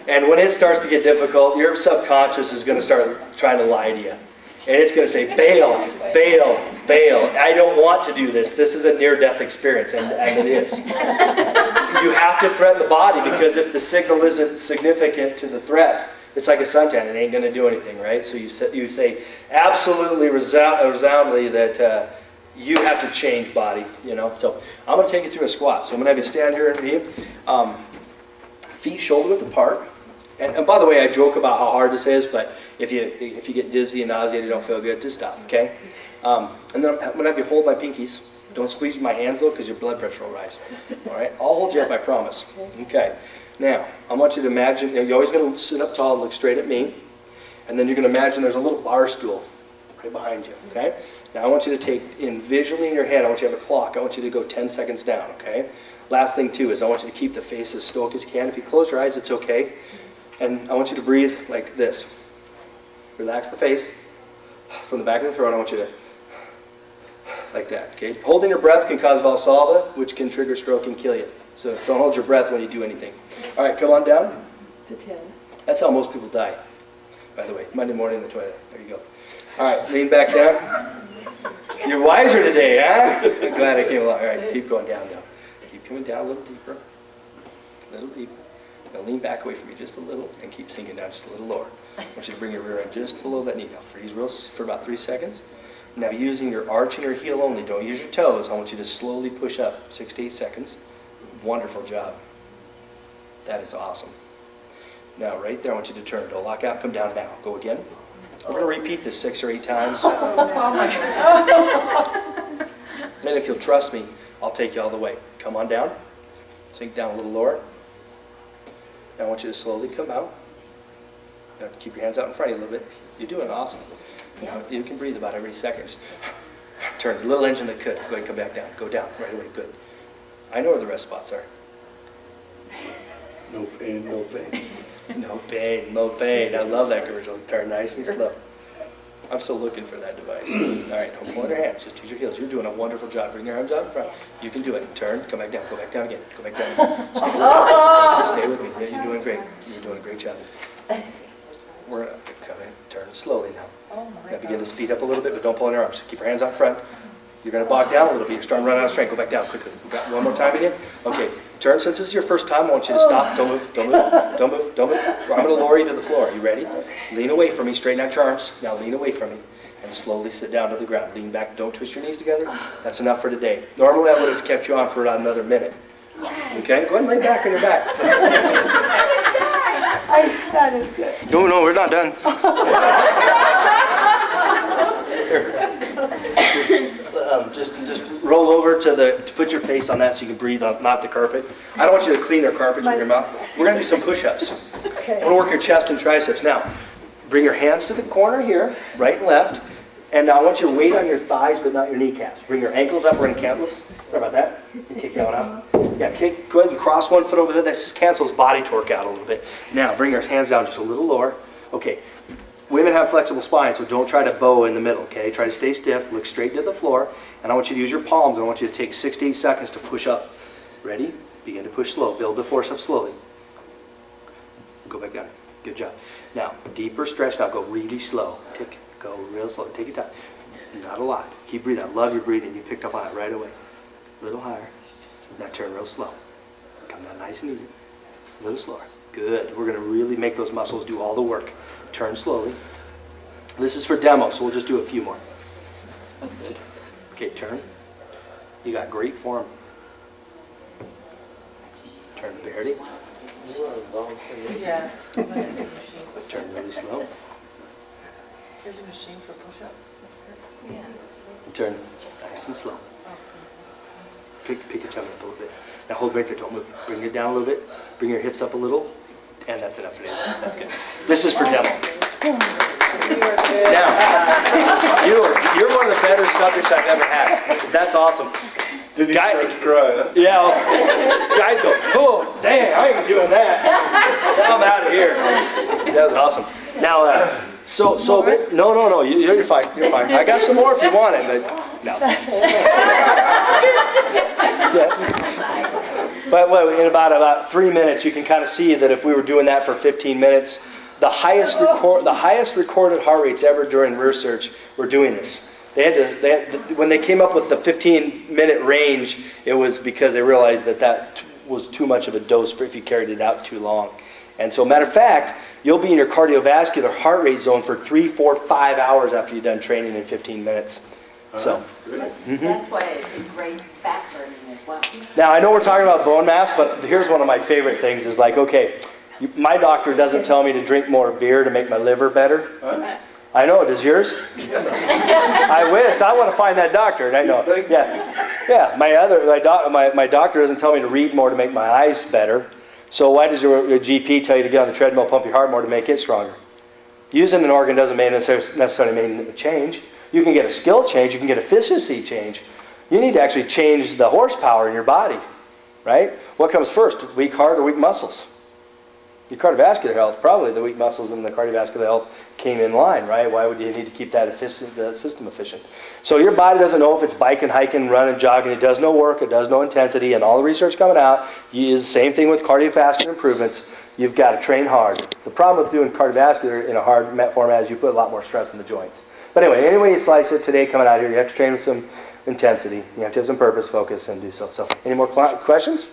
And when it starts to get difficult, your subconscious is going to start trying to lie to you. And it's going to say, bail, bail, bail. I don't want to do this. This is a near-death experience, and it is. You have to threaten the body, because if the signal isn't significant to the threat, it's like a suntan, it ain't going to do anything, right? So you say absolutely resoundly that you have to change body, So I'm going to take you through a squat. So I'm going to have you stand here and leave. Feet shoulder width apart. And by the way, I joke about how hard this is, but if you get dizzy and nauseated, don't feel good, just stop, okay? And then I'm going to have you hold my pinkies. Don't squeeze my hands, though, because your blood pressure will rise. All right? I'll hold you up, I promise. Okay. Now, I want you to imagine, you're always going to sit up tall and look straight at me, and then you're going to imagine there's a little bar stool right behind you, okay? Now I want you to take in visually in your head, I want you to have a clock, I want you to go 10 seconds down, okay? Last thing too is I want you to keep the face as stoic as you can. If you close your eyes, it's okay. And I want you to breathe like this. Relax the face from the back of the throat, I want you to, like that, okay? Holding your breath can cause Valsalva, which can trigger stroke and kill you. So don't hold your breath when you do anything. All right, come on down. To 10. That's how most people die, by the way. Monday morning in the toilet. There you go. All right, lean back down. You're wiser today, huh? I'm glad I came along. All right, keep going down. Keep coming down a little deeper. A little deeper. Now lean back away from you just a little and keep sinking down just a little lower. I want you to bring your rear end just below that knee. Now freeze real for about 3 seconds. Now using your arch and your heel only, don't use your toes. I want you to slowly push up, 6 to 8 seconds. Wonderful job. That is awesome. Now right there, I want you to turn. Don't lock out, come down now. Go again. We're going to repeat this 6 or 8 times. Oh, my God. And if you'll trust me, I'll take you all the way. Come on down. Sink down a little lower. Now I want you to slowly come out. Now keep your hands out in front of you a little bit. You're doing awesome. Now you can breathe about every second. Just turn the little engine that could. Go ahead and come back down. Go down right away. Good. I know where the rest spots are. No pain, no pain. No pain, no pain. I love that commercial. Turn nice and slow. I'm still looking for that device. All right, don't pull on your hands. Just use your heels. You're doing a wonderful job. Bring your arms out in front. You can do it. Turn, come back down. Go back down again. Go back down again. Stay with me. Yeah, you're doing great. You're doing a great job. We're going to come in. Turn slowly now. Now begin to speed up a little bit, but don't pull on your arms. Keep your hands out front. You're going to bog down a little bit. You're starting to run out of strength. Go back down quickly. One more time again. Okay. Turn. Since this is your first time, I want you to stop. Don't move. Don't move. Don't move. Don't move. I'm going to lower you to the floor. You ready? Lean away from me. Straighten out your arms. Now lean away from me and slowly sit down to the ground. Lean back. Don't twist your knees together. That's enough for today. Normally, I would have kept you on for about another minute. Okay? Go ahead and lay back on your back. That is good. No, no, we're not done. Just roll over to put your face on that so you can breathe on, not the carpet. I don't want you to clean their carpets with your mouth. We're going to do some push-ups. Okay. I'm going to work your chest and triceps. Now, bring your hands to the corner here, right and left. And now I want you to weight on your thighs but not your kneecaps. Bring your ankles up. We're in cantless. Sorry about that. And kick that one out. Yeah, kick. Go ahead and cross one foot over there. That just cancels body torque out a little bit. Now, bring your hands down just a little lower. Okay. Women have flexible spines, so don't try to bow in the middle, okay? Try to stay stiff, look straight to the floor, and I want you to use your palms, and I want you to take 6 to 8 seconds to push up. Ready? Begin to push slow. Build the force up slowly. Go back down. Good job. Now, deeper stretch. Now, go really slow. Go real slow. Take your time. Not a lot. Keep breathing. I love your breathing. You picked up on it right away. A little higher. Now, turn real slow. Come down nice and easy. A little slower. Good. We're going to really make those muscles do all the work. Turn slowly. This is for demo, so we'll just do a few more. Good. Okay, turn. You got great form. Turn barely. Yeah. Turn really slow. There's a machine for push-up. Yeah. Turn nice and slow. Pick each other up a little bit. Now hold right there. Don't move. Bring it down a little bit. Bring your hips up a little. And that's enough for today. That's good. This is for demo. Now, you're one of the better subjects I've ever had. That's awesome. Guys grow? Yeah. Well, guys go, oh, dang, I ain't doing that. I'm out of here. That was awesome. Now, no, you're fine. You're fine. I got some more if you want it, but no. Yeah. But in about 3 minutes, you can kind of see that if we were doing that for 15 minutes, the highest recorded heart rates ever during research were doing this. When they came up with the 15-minute range, it was because they realized that that was too much of a dose for if you carried it out too long. And so, matter of fact, you'll be in your cardiovascular heart rate zone for 3, 4, 5 hours after you're done training in 15 minutes. So that's why it's a great fat burning as well. Now I know we're talking about bone mass, but here's one of my favorite things is like, okay, my doctor doesn't tell me to drink more beer to make my liver better. Huh? I know, does yours? I wish. I want to find that doctor. And I know. Yeah, yeah. My doctor doesn't tell me to read more to make my eyes better. So why does your GP tell you to get on the treadmill, pump your heart more to make it stronger? Using an organ doesn't necessarily mean a change. You can get a skill change, you can get efficiency change. You need to actually change the horsepower in your body, right? What comes first, weak heart or weak muscles? Your cardiovascular health, probably the weak muscles and the cardiovascular health came in line, right? Why would you need to keep that efficient, the system efficient? So your body doesn't know if it's biking, hiking, running, jogging. It does no work, it does no intensity, and all the research coming out is the same thing with cardiovascular improvements. You've got to train hard. The problem with doing cardiovascular in a hard format is you put a lot more stress in the joints. But anyway you slice it today coming out here, you have to train with some intensity. You have to have some purpose, focus, and do so. So any more questions?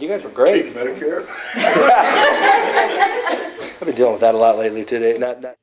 You guys were great. Cheap Medicare. I've been dealing with that a lot lately today. Not